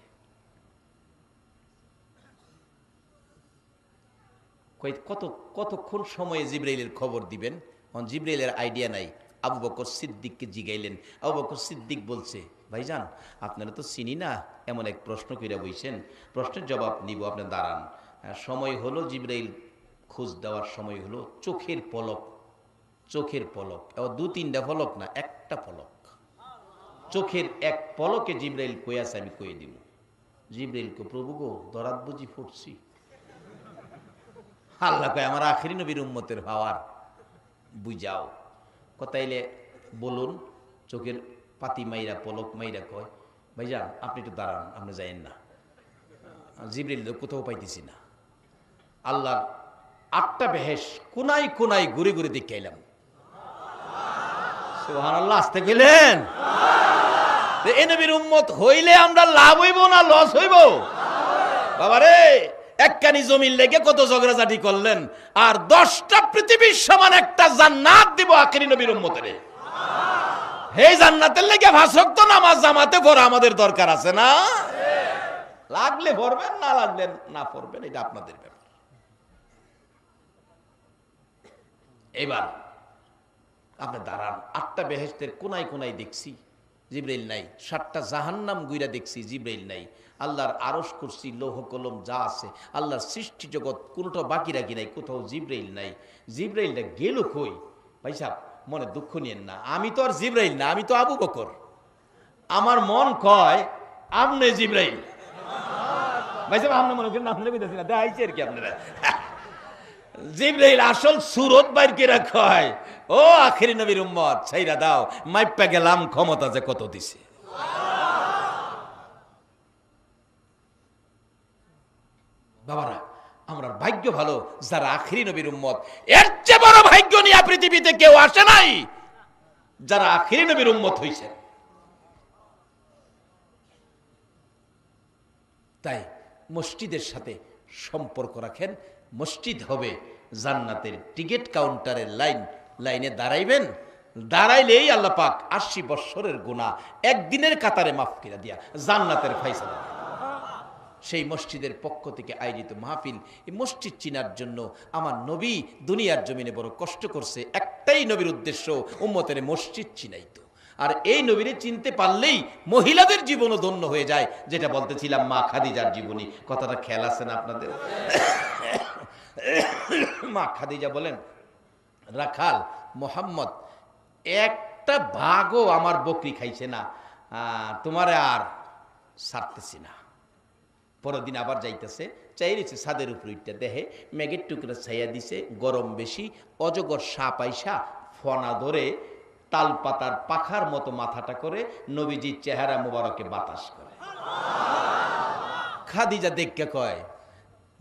কত কতক্ষণ সময়ে জিব্রাইলের খবর দিবেন? এখন জিব্রাইলের আইডিয়া নাই। আবু বকর সিদ্দিককে জিগাইলেন। আবু বকর সিদ্দিক বলছে, ভাইজান আপনারা তো চিনি না, এমন এক প্রশ্ন কইরা বইছেন, প্রশ্নের জবাব নিব, আপনি দাঁড়ান। সময় হলো, জিব্রাইল খোঁজ দেওয়ার সময় হলো চোখের পলক। চোখের পলক, দু তিনটা পলক না, একটা পলক। চোখের এক পলকে জিব্রাইল কই আছে আমি কয়ে দিব। জিব্রাইলকে, প্রভু গো দরাদ বুঝি ফুটছি। আল্লাহ কয়, আমার আখিরি নবীর উম্মতের হওয়ার বুঝাও। কথাইলে বলুন। চোখের পাতি মাইরা, পলক মাইরা কয়, ভাইজান আপনি একটু দাঁড়ান, আপনি যাইয়েন না, জিব্রাইল কোথাও পাইতেছি না। আল্লাহর আটটা বেহেশ কোনায় কোনায় ঘুরে ঘুরে দেখে এলাম। সুবহানাল্লাহ, আসতে গেলেন। এই নবীর উম্মত হইলে আমরা লাভ হইব না লস হইব? বাবারে, একখানি জমির লেগে কত ঝগড়াঝাটি করলেন, আর দশটা পৃথিবীর সমান একটা জান্নাত দিব আখিরি নবীর উম্মতের। এই জান্নাতের লেগে ভাষক তো নামাজ জামাতে পড়া আমাদের দরকার আছে না? লাগলে পড়বেন, না লাগলে না পড়বেন, এটা আপনাদের ব্যাপার। এবার আপনি দাঁড়ান। আটটা বেহেশতের কোনায় কোনায় দেখছি, জিব্রাইল নাই। সাতটা জাহান্নাম গুইরা দেখছি, জিব্রাইল নাই। আল্লাহর আরশ, কুরসি, লৌহ কলম যা আছে, আল্লাহর সৃষ্টি জগৎ কোনোটা বাকি রাখি নাই, কোথাও জিব্রাইল নাই। জিব্রাইলটা গেল কই? ভাই সাহেব মনে দুঃখ নিয়েন না, আমি তো আর জিব্রাইল না, আমি তো আবু বকর। আমার মন কয় আপনি জিব্রাইল। ভাই সাহেব আপনি মনে করেন আপনি বুঝতেছেন না, দেখাইছি আর কি আপনারা। জিব্রাইল আসল সুরত বাইর করে কয়, ও আখিরি নবীর উম্মত ছাইরা দাও, মাইপা গেলাম ক্ষমতা যে কত দিছে। বাবারা, আমরা ভাগ্য ভালো যারা আখিরি নবীর উম্মত। এর চেয়ে বড় ভাগ্য নিয়ে পৃথিবীতে কেউ আসে নাই যারা আখিরি নবীর উম্মত হইছে। তাই মসজিদের সাথে সম্পর্ক রাখেন। মসজিদ হবে জান্নাতের টিকিট কাউন্টারের লাইন। লাইনে দাঁড়াইবেন, দাঁড়াইলেই আল্লাহ পাক আশি বৎসরের গুনাহ একদিনের কাতারে মাফ করে দিয়া জান্নাতের ফয়সালা। সেই মসজিদের পক্ষ থেকে আয়োজিত মাহফিল। এই মসজিদ চিনার জন্য আমার নবী দুনিয়ার জমিনে বড় কষ্ট করছে। একটাই নবীর উদ্দেশ্য, উম্মতের মসজিদ চিনাইতো। আর এই নবীরে চিনতে পারলেই মহিলাদের জীবনও ধন্য হয়ে যায়, যেটা বলতেছিলাম মা খাদিজার জীবনী। কথাটা খেয়াল আছে না আপনাদের? মা খাদিজা বলেন, রাখাল মোহাম্মদ একটা ভাগও আমার বকরি খাইছে না, তোমারে আর ছাড়তেছি না। পরদিন আবার যাইতেছে, চাইছে ছাদের উপর উঠতে দেহে মেঘের টুকরা ছাইয়া দিছে, গরম বেশি, অজগর সাপ আইসা ফনা ধরে তাল পাতার পাখার মতো মাথাটা করে নবীজির চেহারা মোবারকে বাতাস করে। খাদিজা দেখকে কয়,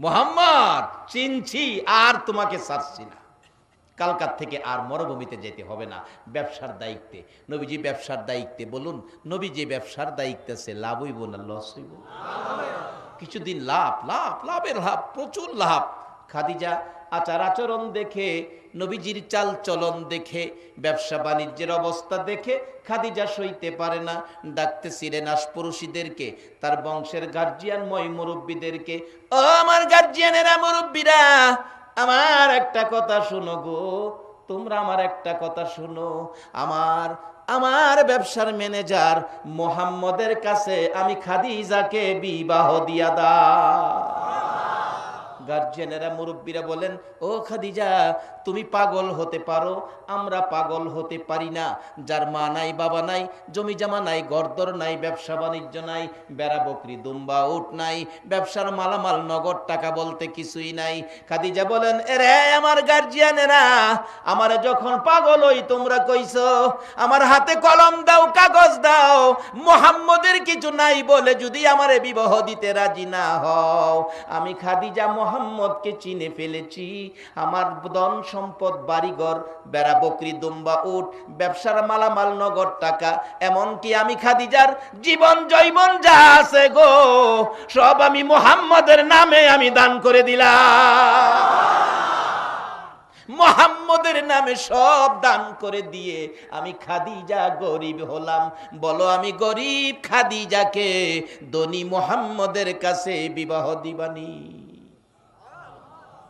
মোহাম্মদ চিনছি, আর তোমাকে ছাড়ছি না, কালকার থেকে আর মরুভূমিতে যেতে হবে না ব্যবসার দায়িত্বে। নবীজি ব্যবসার দায়িত্বে, বলুন নবী যে ব্যবসার দায়িত্বে আছে লাভ হইব না লস হইব? কিছুদিন লাভ, লাভ, লাভের লাভ, প্রচুর লাভ। খাদিজা আচার আচরণ দেখে, নবীজির চাল চলন দেখে, ব্যবসা বাণিজ্যের অবস্থা দেখে খাদিজা সইতে পারে না, ডাকতেছিলেন আশপড়শিদেরকে, তার বংশের গার্জিয়ান ময় মুরব্বীদেরকে, ও আমার গার্জিয়ানেরা মুরব্বীরা, আমার একটা কথা শোনো গো, তোমরা আমার একটা কথা শোনো, আমার আমার ব্যবসার ম্যানেজার মোহাম্মদের কাছে আমি খাদিজাকে বিবাহ দিয়া দাও। গার্জিয়ানেরা মুরব্বীরা বলেন, ও খাদিজা তুমি পাগল হতে পারো, আমরা পাগল হতে পারি না। যার মা নাই, বাবা নাই, জমি জমা নাই, ঘরদর নাই, ব্যবসা বাণিজ্য নাই, বেড়া বকরি দুম্বা উট নাই, ব্যবসার মালামাল নগদ টাকা বলতে কিছুই নাই। খাদিজা বলেন, এরে আমার গার্জিয়ানেরা, আমার যখন পাগল হই তোমরা কইছো আমার হাতে কলম দাও, কাগজ দাও, মোহাম্মদের কিছু নাই বলে যদি আমারে বিবাহ দিতে রাজি না হও, আমি খাদিজা মোহাম্মদকে চিনে ফেলেছি, আমার ধন সম্পদ, বাড়িঘর, বেড়া বকরি দুম্বা উট, ব্যবসার মালামাল নগদ টাকা, এমনকি আমি খাদিজার জীবন জৈবন যা আছে গো সব আমি মোহাম্মদের নামে আমি দান করে দিলাম। মোহাম্মদের নামে সব দান করে দিয়ে আমি খাদিজা গরিব হলাম। বলো আমি গরিব খাদিজাকে ধনী মোহাম্মদের কাছে বিবাহ দিবানি?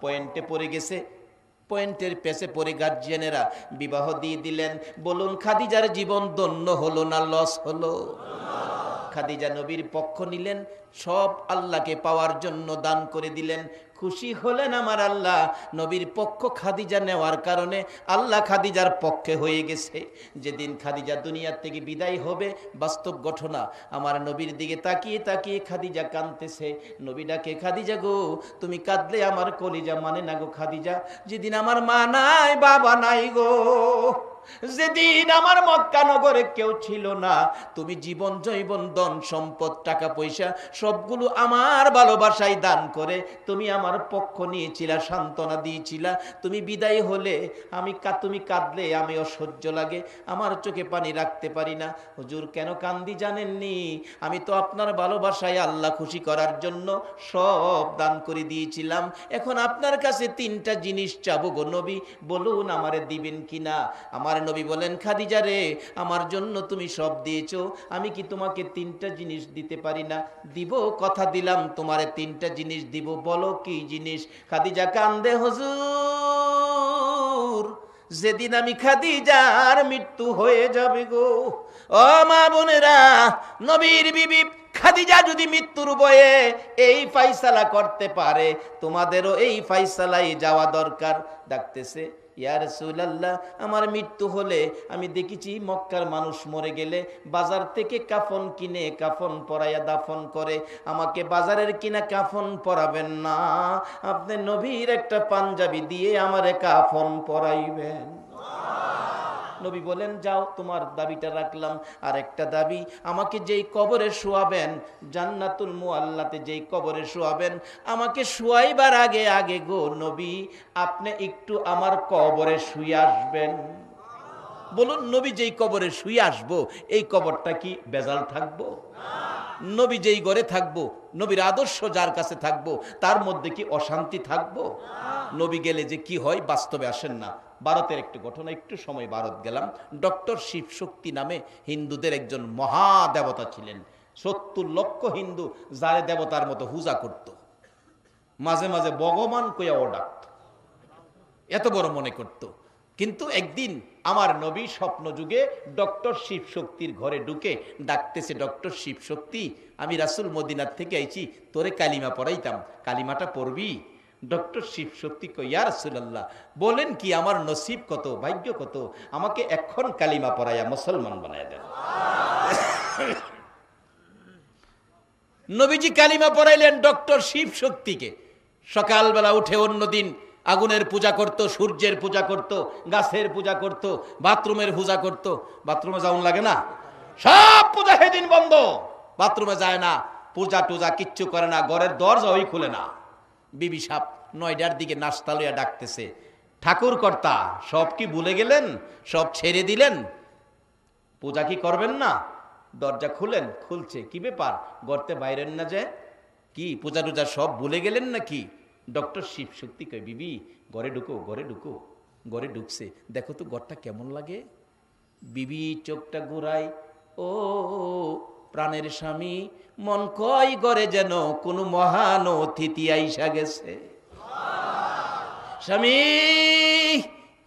পয়েন্টে পড়ে গেছে, পয়েন্টের পেছে পড়ে গার্জিয়ানেরা বিবাহ দিয়ে দিলেন। বলুন খাদিজার জীবন ধন্য হলো না লস হলো? খাদিজা নবীর পক্ষ নিলেন, সব আল্লাহকে পাওয়ার জন্য দান করে দিলেন। খুশি হলেন আমার আল্লাহ। নবীর পক্ষ খাদিজা নেওয়ার কারণে আল্লাহ খাদিজার পক্ষে হয়ে গেছে। যেদিন খাদিজা দুনিয়ার থেকে বিদায় হবে, বাস্তব ঘটনা, আমার নবীর দিকে তাকিয়ে তাকিয়ে খাদিজা কাঁদতেছে। নবী ডাকে, খাদিজা গো, তুমি কাঁদলে আমার কলিজা মানে না গো খাদিজা। যেদিন আমার মা নাই, বাবা নাই গো, যেদিন আমার মক্কা নগরে কেউ ছিল না, তুমি জীবন জৈবন ধন সম্পদ টাকা পয়সা সবগুলো আমার ভালোবাসায় দান করে তুমি আমার পক্ষ নিয়েছিলা, সান্ত্বনা দিয়েছিলা। তুমি বিদায় হলে আমি কা তুমি কাঁদলে আমি অসহ্য লাগে, আমার চোখে পানি রাখতে পারি না। হুজুর কেন কান্দি জানেননি? আমি তো আপনার ভালোবাসায় আল্লাহ খুশি করার জন্য সব দান করে দিয়েছিলাম। এখন আপনার কাছে তিনটা জিনিস চাবো গো নবী, বলুন আমারে দিবেন কিনা? আমার আর নবী বলেন, খাদিজা রে, আমার জন্য তুমি সব দিয়েছো, আমি কি তোমাকে তিনটা জিনিস দিতে পারি না? দিব, কথা দিলাম তোমারে তিনটা জিনিস দিব, বলো কি জিনিস? খাদিজা কান্দে, হুজুর যেদিন আমি খাদিজার মৃত্যু হয়ে যাবে গো, ও মা বোনেরা, নবীর বিবি খাদিজা যদি মৃত্যুর বয়ে এই ফয়সালা করতে পারে, তোমাদেরও এই ফয়সালাই যাওয়া দরকার। ডাকতেছে, ইয়া রাসূলুল্লাহ, আমার মৃত্যু হলে আমি দেখেছি মক্কার মানুষ মরে গেলে বাজার থেকে কাফন কিনে কাফন পরাইয়া দাফন করে, আমাকে বাজারের কিনা কাফন পরাবেন না, আপনি নবীর একটা পাঞ্জাবি দিয়ে আমারে কাফন পরাইবেন। নবী বলেন, যাও তোমার দাবিটা রাখলাম। আর একটা দাবি, আমাকে যেই কবরে শোয়াবেন, জান্নাতুল মুআল্লাতে যেই কবরে শোয়াবেন, আমাকে শোয়াইবার আগে আগে গো নবী আপনি একটু আমার কবরে শুয়ে আসবেন। বলুন নবী যেই কবরে শুয়ে আসবো এই কবরটা কি বেজাল থাকবো? নবী যেই ঘরে থাকবো, নবীর আদর্শ যার কাছে থাকবো, তার মধ্যে কি অশান্তি থাকবো? নবী গেলে যে কি হয় বাস্তবে আসেন না। ভারতের একটি ঘটনা, একটু সময় ভারত গেলাম। ডক্টর শিবশক্তি নামে হিন্দুদের একজন মহা দেবতা ছিলেন। সত্তর লক্ষ হিন্দু যারে দেবতার মতো পূজা করত, মাঝে মাঝে ভগবান কইয়া ও ডাকত, এত বড় মনে করত। কিন্তু একদিন আমার নবী স্বপ্নযুগে ডক্টর শিবশক্তির ঘরে ঢুকে ডাকতেছে, ডক্টর শিবশক্তি, আমি রাসূল মদিনার থেকে আইছি, তোরে কালিমা পড়াইতাম, কালিমাটা পড়বি? ডক্টর শিবশক্তি কই, ইয়া রাসূলুল্লাহ, বলেন কি, আমার নসিব কত, ভাগ্য কত, আমাকে এখন কালিমা পড়াইয়া মুসলমান বানাইয়া দেন। নবীজি কালিমা পড়াইলেন ডক্টর শিব শক্তিকে। সকালবেলা উঠে অন্যদিন আগুনের পূজা করত, সূর্যের পূজা করত, গাছের পূজা করত, বাথরুমের পূজা করত। বাথরুমে যাওন লাগে না, সব পূজা সেদিন বন্ধ, বাথরুমে যায় না, পূজা টুজা কিচ্ছু করে না, ঘরের দরজা ওই খুলে না। বিবি সাপ নয়টার দিকে নাস্তা লইয়া ডাকতেছে, ঠাকুর কর্তা সব কি ভুলে গেলেন, সব ছেড়ে দিলেন, পূজা কি করবেন না? দরজা খুলেন, খুলছে, কি ব্যাপার গড়তে বাইরেন না যে? কি পূজা টুজা সব ভুলে গেলেন নাকি? ডক্টর শিব শক্তি কয়, বিবি ঘরে ঢুকো, ঘরে ঢুকো। ঘরে ঢুকছে, দেখো তো ঘরটা কেমন লাগে। বিবি চোখটা ঘুরায়, ও প্রাণের স্বামী, মন কয় ঘরে যেন কোনো মহান অতিথি আইসা গেছে। স্বামী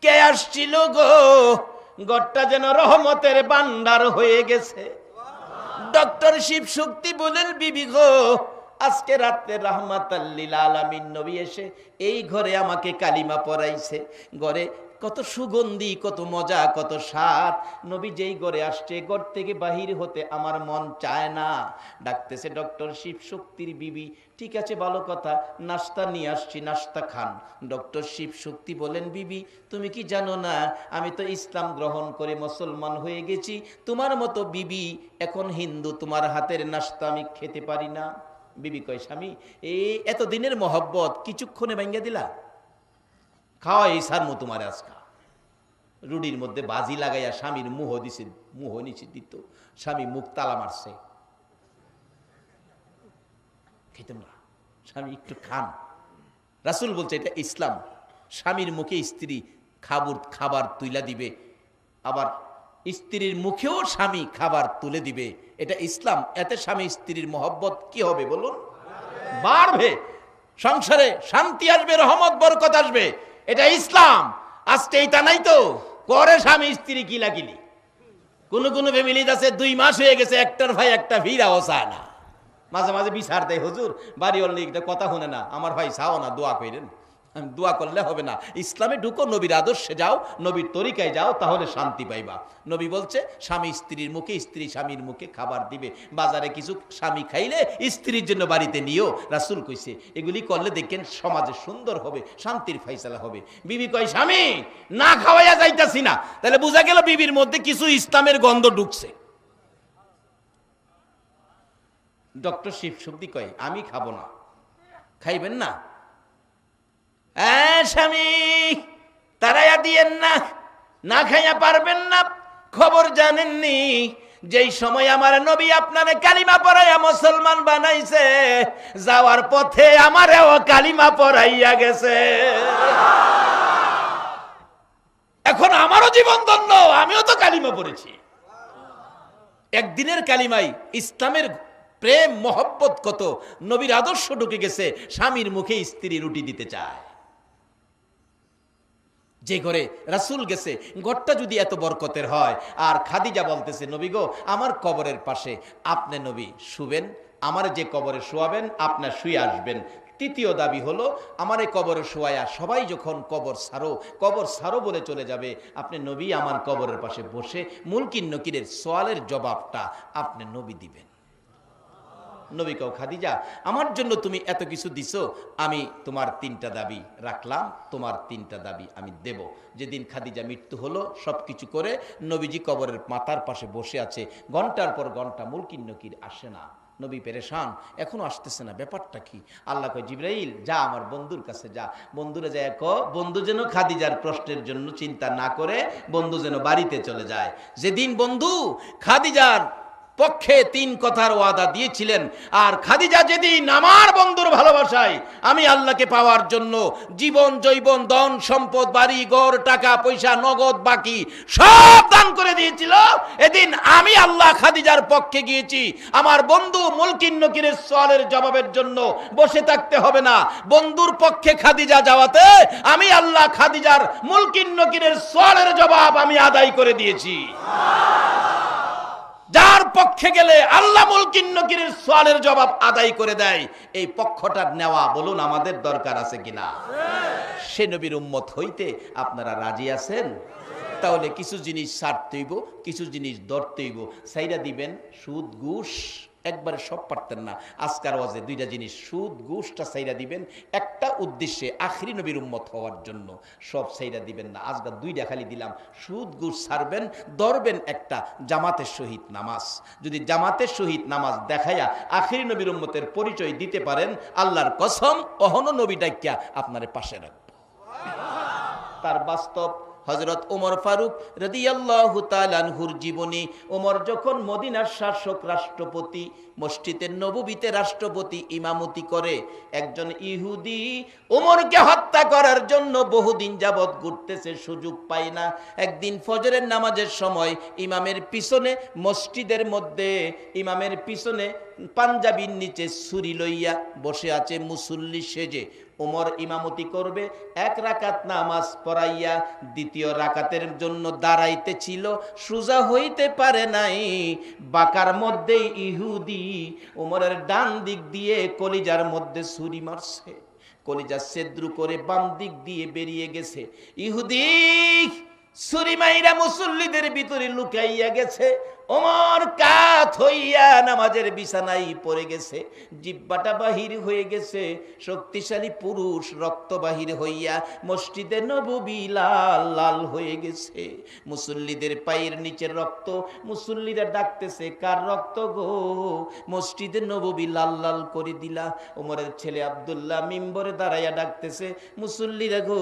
কে আসছিল গো, ঘরটা যেন রহমতের ভান্ডার হয়ে গেছে। ডক্টর শিব শক্তি বলেন, বিবি গো, আজকে রাতে রাহমাতাল লিল আলামিন নবী এসে এই ঘরে আমাকে কালিমা পড়াইছে। ঘরে কত সুগন্ধি, কত মজা, কত স্বাদ। নবী যেই ঘরে আসছে, ঘর থেকে বাহির হতে আমার মন চায় না। ডাকতেছে ডক্টর শিব শক্তির বিবি, ঠিক আছে ভালো কথা, নাস্তা নিয়ে আসছি, নাস্তা খান। ডক্টর শিব শক্তি বলেন, বিবি তুমি কি জানো না আমি তো ইসলাম গ্রহণ করে মুসলমান হয়ে গেছি, তোমার মতো বিবি এখন হিন্দু, তোমার হাতের নাস্তা আমি খেতে পারি না। বিবি কয়, স্বামী এই এতদিনের মহব্বত কিছুক্ষণে ভাঙ্গা দিলা, খাওয়া এই সার মো তোমার আজকা। রুটির মধ্যে বাজি লাগাইয়া স্বামীর মুহ দিছে, মুহ নিচে দিত, স্বামী মুখ তালা মারছে, খেতাম না, স্বামী একটু খান। রাসুল বলছে এটা ইসলাম, স্বামীর মুখে স্ত্রী খাবার খাবার তুলে দিবে, আবার স্ত্রীর মুখেও স্বামী খাবার তুলে দিবে, এটা ইসলাম। এতে স্বামী স্ত্রীর মহব্বত কি হবে বলুন? বাড়বে, সংসারে শান্তি আসবে, রহমত বরকত আসবে, এটা ইসলাম। আজকে এটা নাই তো করে স্বামী স্ত্রী কিলাকিলি। কোন কোন ফ্যামিলি আছে দুই মাস হয়ে গেছে একটার ভাই একটা ভিড়াও চায় না, মাঝে মাঝে বিচার দেয়, হুজুর বাড়ি অল্লি কথা শুনে না, আমার ভাই চাও না, দোয়া করেন। আমি দোয়া করলে হবে না, ইসলামে ঢুকো, নবীর আদর্শে যাও, নবীর তরিকায় যাও, তাহলে শান্তি পাইবা। নবী বলছে স্বামী স্ত্রীর মুখে, স্ত্রী স্বামীর মুখে খাবার দিবে। বাজারে কিছু স্বামী খাইলে স্ত্রীর জন্য বাড়িতে নিও, রাসূল কইছে। এগুলি করলে দেখেন সমাজে সুন্দর হবে, শান্তির ফাইসালা হবে। বিবি কয়, স্বামী না খাওয়াইয়া যাইতাছি না। তাহলে বোঝা গেল বিবির মধ্যে কিছু ইসলামের গন্ধ ঢুকছে। ডক্টর শিব শক্তি কয়, আমি খাবো না। খাইবেন না? স্বামী তারাইয়া দিয়েন না, না খাইয়া পারবেন না। খবর জানেননি যেই সময় আমার নবী আপনারে কালিমা পড়াইয়া মুসলমান বানাইছে, যাওয়ার পথে আমারেও কালিমা পড়াইয়া গেছে। এখন আমারও জীবন ধন্য, আমিও তো কালিমা পড়েছি। একদিনের কালিমাই ইসলামের প্রেম মহব্বত কত, নবীর আদর্শ ঢুকে গেছে। স্বামীর মুখে স্ত্রী রুটি দিতে চায়। যে ঘরে রাসূল গেছে, ঘরটা যদি এত বরকতের হয়। আর খাদিজা বলতেছে, নবী গো, আমার কবরের পাশে আপনি নবী শুবেন, আমার যে কবরে শোয়াবেন আপনার শুয়ে আসবেন। তৃতীয় দাবি হলো, আমার এই কবরে শোয়া, সবাই যখন কবর সারো কবর সারো বলে চলে যাবে, আপনি নবী আমার কবরের পাশে বসে মুলকিন নকিরের সওয়ালের জবাবটা আপনি নবী দিবেন। নবী কও, খাদিজা আমার জন্য তুমি এত কিছু দিছো, আমি তোমার তিনটা দাবি রাখলাম, তোমার তিনটা দাবি আমি দেব। যেদিন খাদিজা মৃত্যু হলো, সব কিছু করে নবীজি কবরের মাথার পাশে বসে আছে, ঘন্টার পর ঘন্টা মুলকিন নকির আসে না। নবী পেরেশান, এখনো আসতেছে না, ব্যাপারটা কি? আল্লাহ কয়, জিবরাইল যা আমার বন্ধুর কাছে যা, বন্ধুরা যায় ক, বন্ধু যেন খাদিজার প্রশ্নের জন্য চিন্তা না করে, বন্ধু যেন বাড়িতে চলে যায়। যেদিন বন্ধু খাদিজার পক্ষে তিন কথার ওয়াদা দিয়েছিলেন, আর খাদিজা যেদিন আমার বন্ধুর ভালোবাসায় আমি আল্লাহকে পাওয়ার জন্য জীবন জৈবন ধন সম্পদ বাড়ি ঘর টাকা পয়সা নগদ বাকি সব দান করে দিয়েছিল, এদিন আমি আল্লাহ খাদিজার পক্ষে গিয়েছি। আমার বন্ধু মুলকিন নকিরের সওয়ালের জবাবের জন্য বসে থাকতে হবে না, বন্ধুর পক্ষে খাদিজা যাওয়াতে আমি আল্লাহ খাদিজার মুলকিন নকিরের সওয়ালের জবাব আমি আদায় করে দিয়েছি। যার পক্ষে গেলে আল্লাহ মুলকিন নকিরের সওয়ালের জবাব আদায় করে দেয়, এই পক্ষটা নেওয়া বলুন আমাদের দরকার আছে কিনা? সে নবীর উম্মত হইতে আপনারা রাজি আছেন? তাহলে কিছু জিনিস ছাড়তেইব, কিছু জিনিস ধরতেইব। সাইরা দিবেন সুদ, ঘুষ, একবারে সব পারতেন না। আজকার ওয়াজে দুইটা জিনিস, সুদ ঘুষটা সাইরা দিবেন একটা উদ্দেশ্যে আখিরি নবীর উম্মত হওয়ার জন্য, সব সাইরা দিবেন না। আজকাল দুইটা খালি দিলাম, সুদ ঘুষ ছাড়বেন, ধরবেন একটা জামাতের সহিত নামাজ। যদি জামাতের সহিত নামাজ দেখাইয়া আখিরি নবীর উম্মতের পরিচয় দিতে পারেন, আল্লাহর কসম অহনো নবী ডাকিয়া আপনারে পাশে রাখবো। তার বাস্তব হযরত ওমর ফারুক রাদিয়াল্লাহু তাআলা আনহুর জীবনী। ওমর যখন মদিনার শাসক রাষ্ট্রপতি, মসজিদের নববীতে রাষ্ট্রপতি ইমামতি করে, একজন ইহুদি ওমরকে হত্যা করার জন্য বহুদিন যাবৎ ঘুরতেছে, সুযোগ পায় না। একদিন ফজরের নামাজের সময় ইমামের পিছনে মসজিদের মধ্যে, ইমামের পিছনে পাঞ্জাবির নিচে ছুরি লইয়া বসে আছে মুসল্লি সেজে। ওমর ইমামতি করবে, এক রাকাত নামাজ পড়াইয়া দ্বিতীয় রাকাতের জন্য দাঁড়াইতে ছিল, সোজা হইতে পারে নাই, বাঁকার মধ্যে ইহুদি ওমরের ডান দিক দিয়ে কলিজার মধ্যে ছুরি মারছে, কলিজা ছেদ্রু করে বাম দিক দিয়ে বেরিয়ে গেছে। ইহুদি ছুরি মাইরা মুসল্লিদের ভিতরে লুকাইয়া গেছে। ওমর কাত হইয়া নামাজের বিছানায় পড়ে গেছে, জিহ্বাটা বাহির হয়ে গেছে, শক্তিশালী পুরুষ রক্ত বাহির হইয়া মসজিদে নববী লাল লাল হয়ে গেছে, মুসল্লিদের পায়ের নিচের রক্ত। মুসল্লিরা ডাকতেছে, কার রক্ত গো? মসজিদে নববী লাল লাল করে দিলা। ওমরের ছেলে আব্দুল্লাহ মিম্বরে দাঁড়াইয়া ডাকতেছে, মুসল্লিরা গো,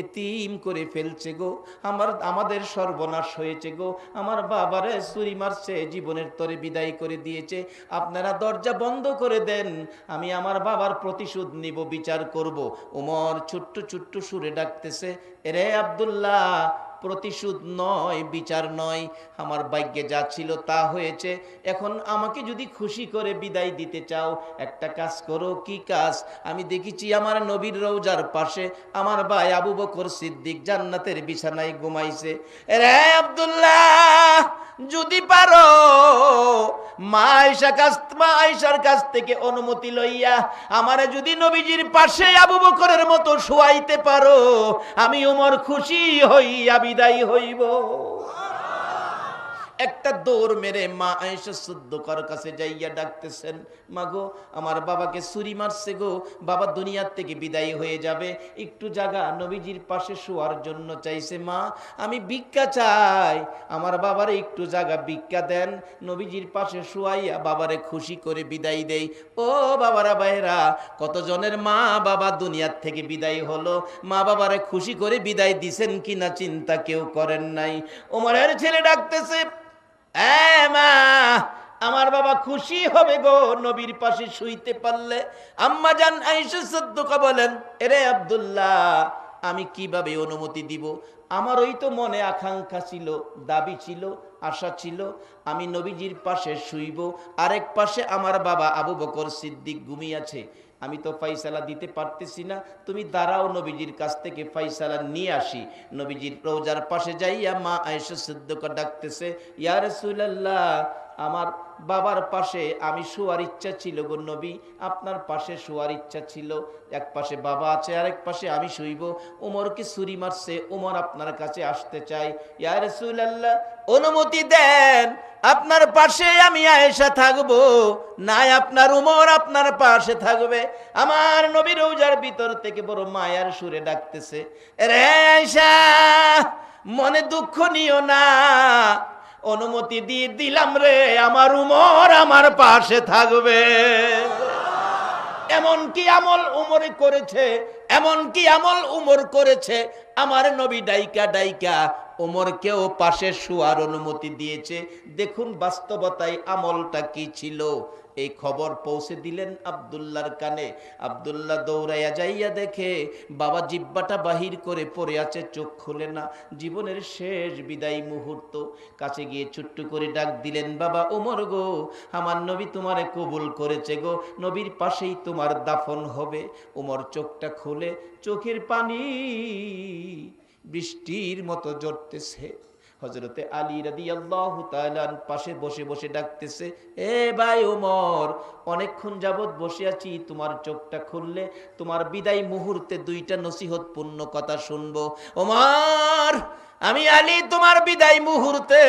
এতিম করে ফেলছে গো, আমার আমাদের সর্বনাশ হয়েছে গো, আমার বাবারে ছুরি মারছে, জীবনের তরে বিদায় করে দিয়েছে, আপনারা দরজা বন্ধ করে দেন, আমি আমার বাবার প্রতিশোধ নিব, বিচার করব। ওমর ছোট্ট ছোট্ট সুরে ডাকতেছে, এরে আব্দুল্লাহ, প্রতিশোধ নয়, বিচার নয়, আমার ভাগ্যে যা ছিল তা হয়েছে, এখন আমাকে যদি খুশি করে বিদায় দিতে চাও একটা কাজ করো। কি কাজ? আমি দেখেছি আমার নবীর রওজার পাশে আমার ভাই আবু বকর সিদ্দিক জান্নাতের বিছানায় ঘুমাইছে, রে আব্দুল্লাহ, যদি পারো মা আয়েশা কাছ মা আয়েশার কাছ থেকে অনুমতি লইয়া আমারে যদি নবীজির পাশে আবু বকরের মতো শুয়াইতে পারো, আমি ওমর খুশি হইয়া বিদায় হইব। একটা দৌড় মেরে মা আয়েশা সিদ্দিকার কাছে যাইয়া ডাকতেছেন, মা গো, আমার বাবাকে ছুরি মারছে গো, বাবা দুনিয়ার থেকে বিদায় হয়ে যাবে, একটু জায়গা নবীজির পাশে শোয়ার জন্য চাইছে, মা আমি ভিক্ষা চাই, আমার বাবারে একটু জায়গা ভিক্ষা দেন, নবীজির পাশে শোয়াইয়া বাবারে খুশি করে বিদায় দেই। ও বাবারা ভাইরা, কতজনের মা বাবা দুনিয়ার থেকে বিদায় হলো, মা বাবারে খুশি করে বিদায় দিছেন কিনা চিন্তা কেউ করেন নাই। ওমরের ছেলে ডাকতেছে, এ মা, আমার বাবা খুশি হবে গো নবীর পাশে শুইতে পারলে। আম্মা জান আয়েশা সিদ্দিকা বলেন, এরে আব্দুল্লাহ, আমি কিভাবে অনুমতি দিব? আমার ওই তো মনে আকাঙ্ক্ষা ছিল, দাবি ছিল, আশা ছিল, আমি নবীজির পাশে শুইব, আরেক পাশে আমার বাবা আবু বকর সিদ্দিক ঘুমিয়েছে, আমি তো ফাইসালা দিতে পারতেছি না, তুমি দাঁড়াও নবীজির কাছ থেকে ফাইসালা নিয়ে আসি। নবীজির রওজার পাশে যাইয়া মা আয়েশা সিদ্দিকা ডাকতেছে, ইয়া রাসূলুল্লাহ, আমার বাবার পাশে আমি শোয়ার ইচ্ছা ছিল গো নবী, আপনার পাশে শোয়ার ইচ্ছা ছিল, এক পাশে বাবা আছে, আরেক পাশে আমি শুইব, ওমরকে ছুরি মারছে, ওমর আপনার কাছে আসতে চাই, ইয়া রাসূলুল্লাহ অনুমতি দেন, আপনার পাশে আমি আয়েশা থাকবো, না আপনার উমর আপনার পাশে থাকবে। আমার নবী রওজার ভিতর থেকে বড় মায়ার সুরে ডাকতেছে, রে আয়েশা, মনে দুঃখ নিও না, অনুমতি দিয়ে দিলাম রে, আমার উমর আমার পাশে থাকবে। এমন কি আমল উমরে করেছে, এমন কি আমল উমর করেছে, আমার নবী ডাইকা ডাইকা ওমরকেও পাশে শোয়ার অনুমতি দিয়েছে। দেখুন বাস্তবতায় আমলটা কি ছিল। এই খবর পৌঁছে দিলেন আব্দুল্লাহর কানে। আব্দুল্লাহ দৌড়াইয়া যাইয়া দেখে বাবা জিব্বাটা বাহির করে পড়ে আছে, চোখ খুলে না, জীবনের শেষ বিদায় মুহূর্ত। কাছে গিয়ে ছোট্ট করে ডাক দিলেন, বাবা ওমর গো, আমার নবী তোমারে কবুল করেছে গো, নবীর পাশেই তোমার দাফন হবে। ওমর চোখটা খুলে, চোখের পানি বৃষ্টির মতো ঝরতেছে। হযরতে আলী রাদিয়াল্লাহু তাআলা পাশে বসে বসে ডাকতেছে, এ ভাই ওমর, অনেকক্ষণ যাবৎ বসে আছি, তোমার চোখটা খুললে তোমার বিদায় মুহূর্তে দুইটা নসিহতপূর্ণ কথা শুনবো। ওমর, আমি আলী তোমার বিদায় মুহূর্তে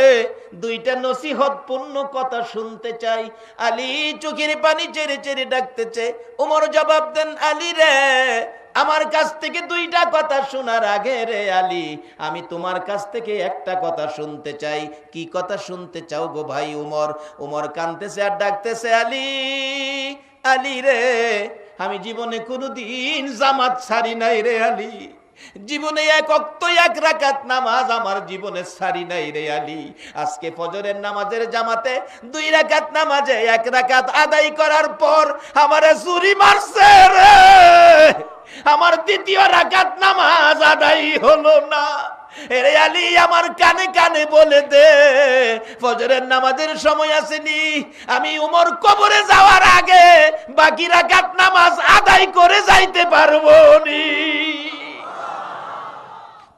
দুইটা নসিহতপূর্ণ কথা শুনতে চাই। আলী চোখের পানি চেড়ে চেড়ে ডাকতেছে, ওমর জবাব দেন, আলী রে আমার কাছ থেকে দুইটা কথা শোনার আগে রে আলী আমি তোমার কাছ থেকে একটা কথা শুনতে চাই। কি কথা শুনতে চাও গো ভাই উমর? উমর কাঁদতেছে আর ডাকতেছে, আলী আলী রে আমি জীবনে কোনোদিন জামাত ছাড়ি নাই রে আলী, জীবনে এক ওয়াক্ত এক রাকাত নামাজ আমার জীবনে সারি নাই রে আলী। আজকে ফজরের নামাজের জামাতে দুই রাকাত নামাজে এক রাকাত আদায় করার পর আমারে চুরি মারছে রে, আমার দ্বিতীয় রাকাত নামাজ আদায় হলো না। এরে আলী আমার কানে কানে বলে দে, ফজরের নামাজের সময় আসেনি, আমি উমর কবরে যাওয়ার আগে বাকি রাকাত নামাজ আদায় করে যাইতে পারবো নি।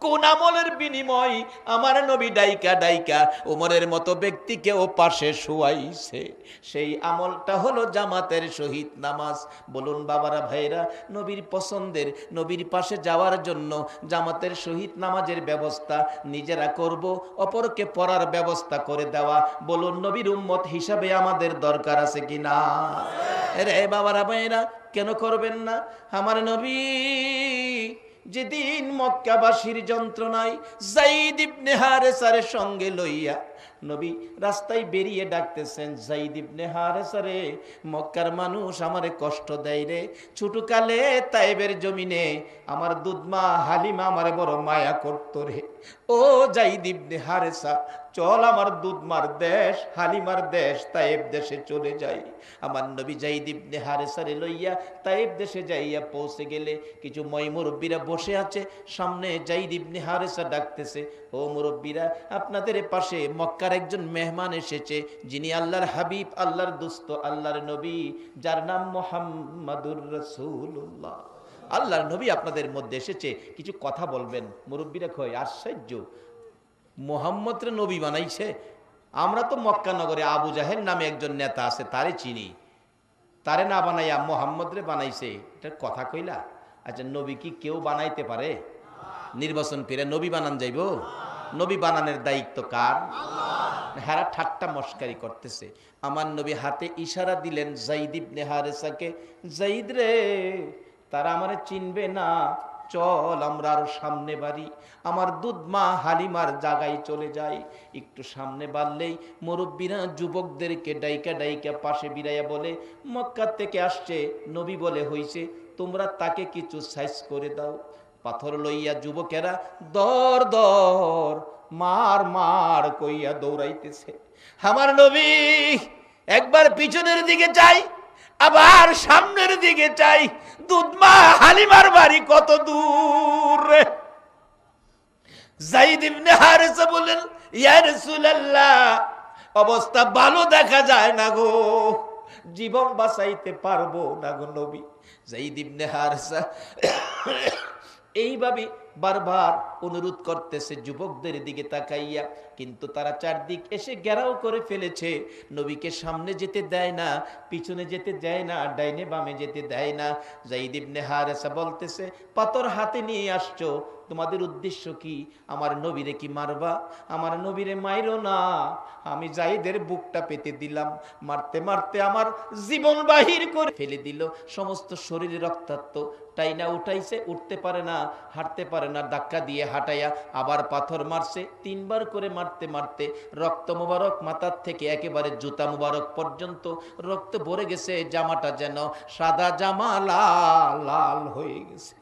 কোন আমলের বিনিময় আমার নবী ডাইকা ডাইকা উমরের মতো ব্যক্তিকেও পাশে শুয়াইছে, সেই আমলটা হলো জামাতের শহীদ নামাজ। বলুন বাবারা ভাইরা, নবীর পছন্দের নবীর পাশে যাওয়ার জন্য জামাতের শহীদ নামাজের ব্যবস্থা নিজেরা করব, অপরকে পড়ার ব্যবস্থা করে দেওয়া বলুন নবীর উম্মত হিসাবে আমাদের দরকার আছে কি না রে বাবারা ভাইরা? কেন করবেন না? আমার নবী যেদিন মক্কাবাসীর যন্ত্রণায় যায়েদ ইবনে হারেসার সঙ্গে লইয়া নবী রাস্তায় বেরিয়ে ডাকতেছেন, যায়েদ ইবনে হারেসা রে মক্কার মানুষ আমারে কষ্ট দেয় রে, ছোটকালে তায়েবের জমিনে আমার দুধমা হালিমা আমারে বড় মায়া করতো রে, ও যায়েদ ইবনে হারেসা চল আমার দুধমার দেশ হালিমার দেশ তায়েব দেশে চলে যাই। আমার নবী যায়েদ ইবনে হারেসা রে লইয়া তায়েব দেশে যাইয়া পৌঁছে গেলে কিছু ময় মুরব্বীরা বসে আছে, সামনে যায়েদ ইবনে হারেসা ডাকতেছে, ও মুরব্বীরা আপনাদের পাশে মক্কার একজন মেহমান এসেছে, যিনি আল্লাহর হাবিব আল্লাহর দোস্ত আল্লাহর নবী, যার নাম মুহাম্মাদুর রাসূলুল্লাহ। আল্লাহর নবী আপনাদের মধ্যে এসেছে, কিছু কথা বলবেন। মুরব্বীরা কয়, আশ্চর্য, মুহাম্মদরে নবী বানাইছে? আমরা তো মক্কা নগরে আবু জাহেল নামে একজন নেতা আছে তারে চিনি, তারে না বানাইয়া মুহাম্মদরে বানাইছে, এটা কথা কইলা? আচ্ছা নবী কি কেউ বানাইতে পারে? নির্বাচন ফিরে নবী বানান যাইব? নবী বানানোর দায়িত্ব কার? হেরা ঠাট্টা মস্কারি করতেছে। আমার নবী হাতে ইশারা দিলেন যায়েদ ইবনে হারেসাকে, যায়েদ রে তারা আমারে চিনবে না, চল আমরা আরো সামনে বাড়ি, আমার দুধ মা হালিমার জায়গায় চলে যাই। একটু সামনে বাড়লেই মুরব্বীরা যুবকদেরকে ডাইকা ডাইকা পাশে বিরাইয়া বলে, মক্কা থেকে আসছে নবী বলে হইছে, তোমরা তাকে কিছু সাইজ করে দাও। পাথর লইয়া যুবকেরা দর দর মার মার কইয়া দৌড়াইতেছে। আমার নবী একবার পিছনের দিকে চাই, আবার সামনের দিকে চাই, দুধমা হালিমার বাড়ি কত দূর। যায়েদ ইবনে হারেসা বলেন, ইয়া রাসূলুল্লাহ অবস্থা ভালো দেখা যায় না গো, জীবন বাঁচাইতে পারবো না গো নবী। যায়েদ ইবনে হারেসা এইভাবে বারবার অনুরোধ করতেছে যুবকদের দিকে তাকাইয়া, কিন্তু তারা চারদিক এসে ঘেরাও করে ফেলেছে, নবীকে সামনে যেতে দেয় না, পিছনে যেতে দেয় না, ডাইনে বামে যেতে দেয় না। যায়েদ ইবনে হারেসা বলতেছে, পাথর হাতে নিয়ে আসছো, তোমাদের উদ্দেশ্য কি? আমার নবীরে কি মারবা? আমার নবীরে মাইরো না, আমি যায়েদের বুকটা পেতে দিলাম, মারতে মারতে আমার জীবন বাহির করে ফেলে দিল, সমস্ত শরীরে রক্তাক্ত, টাইনা উঠাইছে, উঠতে পারে না, হাঁটতে পারে না, ধাক্কা দিয়ে হাঁটাইয়া আবার পাথর মারছে, তিনবার করে মারতে মারতে রক্ত মুবারক মাথার থেকে একেবারে জুতা মুবারক পর্যন্ত রক্ত ভরে গেছে, জামাটা যেন সাদা জামা লাল লাল হয়ে গেছে।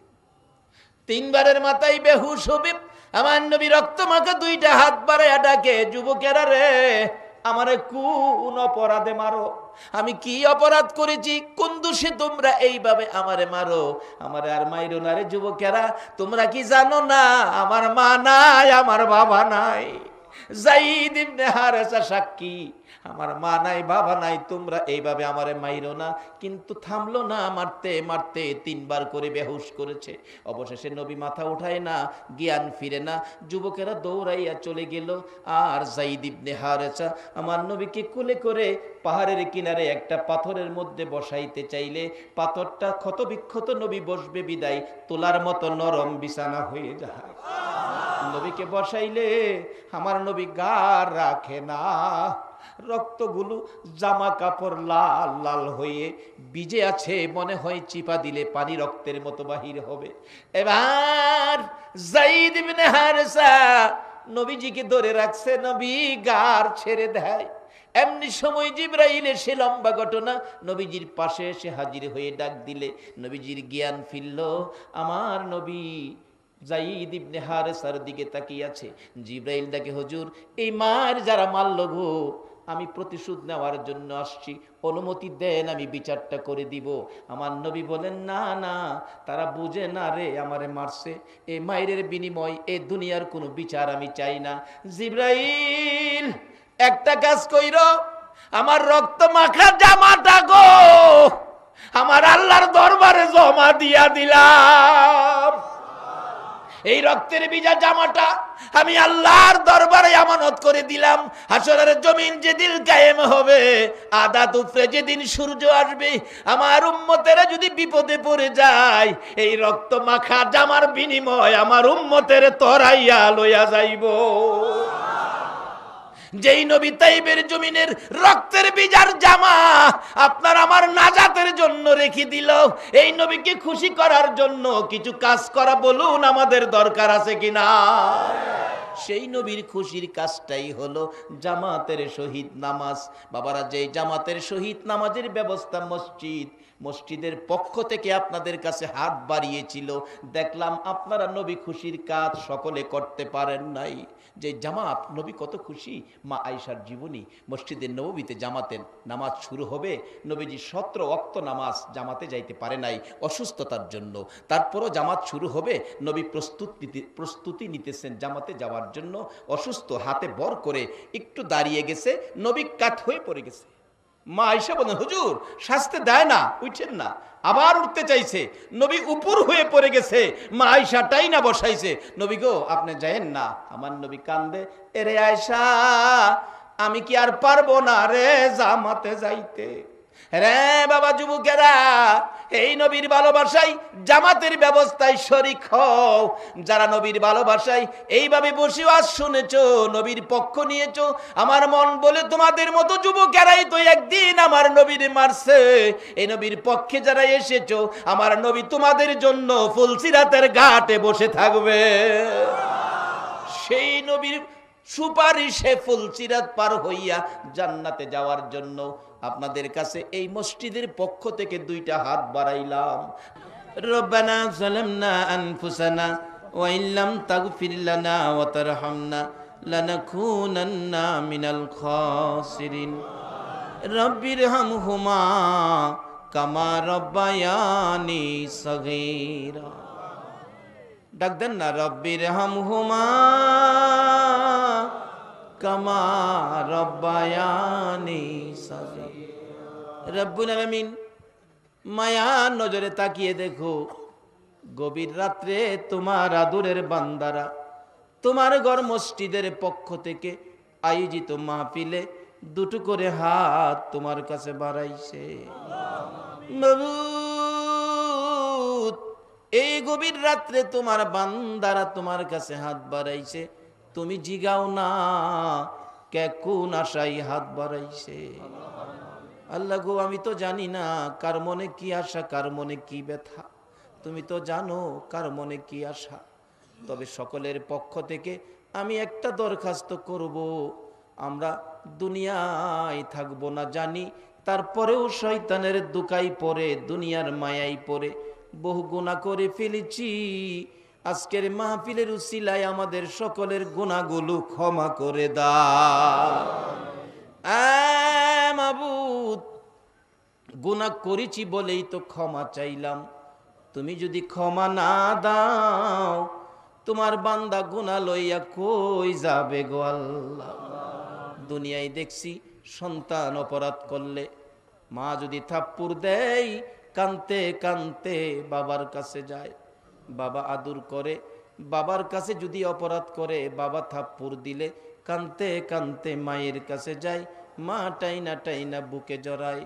তিনবারের মাথায় বেহুশ হবে। আমার নবী রক্ত মাখা দুইটা হাত বাড়াইয়া ডাকে, যুবকেরা রে আমারে কোন অপরাধে মারো, আমি কি অপরাধ করেছি, কোন দোষে তোমরা এইভাবে আমারে মারো? আমারে আর মাইরো না রে যুবকেরা, তোমরা কি জানো না আমার মা নাই, আমার বাবা নাই? যায়েদ ইবনে হারেসা সাক্ষী, আমার মা নাই বাবা নাই, তোমরা এইভাবে আমারে মাইরো না। কিন্তু থামলো না, মারতে মারতে তিনবার করে বেহুশ করেছে। অবশেষে নবী মাথা উঠায় না, জ্ঞান ফিরে না, যুবকেরা দৌড়াইয়া চলে গেল, আর যায়েদ ইবনে হারেসা আমার নবীকে কোলে করে পাহাড়ের কিনারে একটা পাথরের মধ্যে বসাইতে চাইলে পাথরটা ক্ষতবিক্ষত নবী বসবে বিদায় তোলার মতো নরম বিছানা হয়ে যায়। নবীকে বসাইলে আমার নবী গার রাখে না, রক্তগুলো জামা কাপড় লাল লাল হয়ে ভিজে আছে, মনে হয় চিপা দিলে পানি রক্তের মতো বাহির হবে। এবার যায়েদ ইবনে হারেসা নবীজিকে ধরে রাখছে, নবী গার ছেড়ে দেয়। এমনি সময় জিবরাইল এসে লম্বা ঘটনা, নবীজির পাশে এসে হাজির হয়ে ডাক দিলে, নবীজির জ্ঞান ফিরল। আমার নবী যায়েদ ইবনে হারেসার দিকে তাকিয়ে আছে। জিবরাইল ডাকে, হুজুর এই মার যারা মারল গো আমি প্রতিশোধ নেওয়ার জন্য আসছি, অনুমতি দেন আমি বিচারটা করে দিব। আমার নবী বলেন, না না তারা বুঝে না রে, আমারে মারছে, এই মায়ের বিনিময় এ দুনিয়ার কোনো বিচার আমি চাই না। জিবরাইল, একটা কাজ কইরো, আমার রক্ত মাখা জামাটা গো আমার আল্লাহর দরবারে জমা দিয়া দিলাম, এই রক্তের ভিজা জামাটা আমি আল্লাহর দরবারে আমানত করে দিলাম। হাসরের জমিন যেদিন কায়েম হবে, আদা দুপুরে যেদিন সূর্য আসবে, আমার উম্মতেরা যদি বিপদে পড়ে যায়, এই রক্ত মাখা জামার বিনিময় আমার উম্মতের তরাইয়া লইয়া যাইব। যেই নবী তাইবের জমিনের রক্তের ভিজার জামা আপনার আমার নাজাতের জন্য রেখে দিল, এই নবীকে খুশি করার জন্য কিছু কাজ করা বলুন আমাদের দরকার আছে কিনা? সেই নবীর খুশির কাজটাই হলো জামাতের শহীদ নামাজ। বাবারা, যেই জামাতের শহীদ নামাজের ব্যবস্থা মসজিদ মসজিদের পক্ষ থেকে আপনাদের কাছে হাত বাড়িয়েছিল, দেখলাম আপনারা নবী খুশির কাজ সকলে করতে পারেন নাই। যে জামাত নবী কত খুশি, মা আয়েশার জীবনী, মসজিদের নববীতে জামাতের নামাজ শুরু হবে, নবীজি সতেরো ওয়াক্ত নামাজ জামাতে যাইতে পারে নাই অসুস্থতার জন্য, তারপরও জামাত শুরু হবে, নবী প্রস্তুত প্রস্তুতি নিতেছেন জামাতে যাওয়ার জন্য, অসুস্থ, হাতে বর করে একটু দাঁড়িয়ে গেছে, নবী কাত হয়ে পড়ে গেছে। মা আয়েশা বলেন, হুজুর শাস্তে দেয় না, উঠছেন না, আবার উঠতে চাইছে, নবী উপর হয়ে পড়ে গেছে, মা আয়েশা টাই না বসাইছে, নবী গো আপনি যায়েন না। আমার নবী কান্দে, এরে আয়েশা আমি কি আর পারবো না রে জামাতে যাইতে? রে বাবা যুবকেরা, এই নবীর ভালোবাসায় জামাতের ব্যবস্থায় শরিক হও। যারা নবীর ভালোবাসায় এইভাবে বসে আজ শুনেছ, নবীর পক্ষ নিয়েছ, আমার মন বলে তোমাদের মতো যুবকেরাই তো একদিন আমার নবীর মারছে। এই নবীর পক্ষে যারা এসেছ, আমার নবী তোমাদের জন্য ফুলসিরাতের ঘাটে বসে থাকবে। সেই নবীর সুপারিশে ফুলসিরাত পার হইয়া জান্নাতে যাওয়ার জন্য আপনাদের কাছে এই মসজিদের পক্ষ থেকে দুইটা হাত বাড়াইলাম। রব্বানা যালামনা আনফুসানা ওয়া ইল্লাম তাগফির লানা ওয়া তারহামনা লানাকুনান্না মিনাল খাসিরিন। রব্বিরহামহুমা কামা রব্বায়ানি সগীরা। ডাক দেন না, রব্বিরহামহুমা কামা রব্বায়ানি সাগীরা। রব্বুল আলামিন, মায়া নজরে তাকিয়ে দেখো, গভীর রাত্রে তোমার আদুরের বান্দারা তোমার ঘর মসজিদের পক্ষ থেকে আয়োজিত মাহফিলে দুটো করে হাত তোমার কাছে বাড়াইছে। মাবুদ, এই গভীর রাত্রে তোমার বান্দারা তোমার কাছে হাত বাড়াইছে, তুমি জিগাও না কে কোন আশায় হাত বাড়াইছে। আল্লাহ গো, আমি তো জানি না কার মনে কি আশা, কার মনে কি ব্যথা, তুমি তো জানো কার মনে কি আশা। তবে সকলের পক্ষ থেকে আমি একটা দরখাস্ত করব, আমরা দুনিয়ায় থাকবো না জানি, তারপরেও শয়তানের দুকাই পড়ে দুনিয়ার মায়াই পড়ে বহু গুনাহ করে ফেলেছি। আজকের মাহফিলের উসিলায় আমাদের সকলের গুনাহগুলো ক্ষমা করে দাও। আয় মাবুদ, গুনাহ করেছি বলেই তো ক্ষমা চাইলাম, তুমি যদি ক্ষমা না দাও তোমার বান্দা গুনাহ লইয়া কই যাবে গো আল্লাহ। দুনিয়ায় দেখছি সন্তান অপরাধ করলে মা যদি থাপ্পড় দেয়, কানতে কানতে বাবার কাছে যায়, বাবা আদর করে, বাবার কাছে যদি অপরাধ করে বাবা থাপ্পড় দিলে কানতে কানতে মায়ের কাছে যায়, মা টাইনা টাইনা বুকে জড়ায়।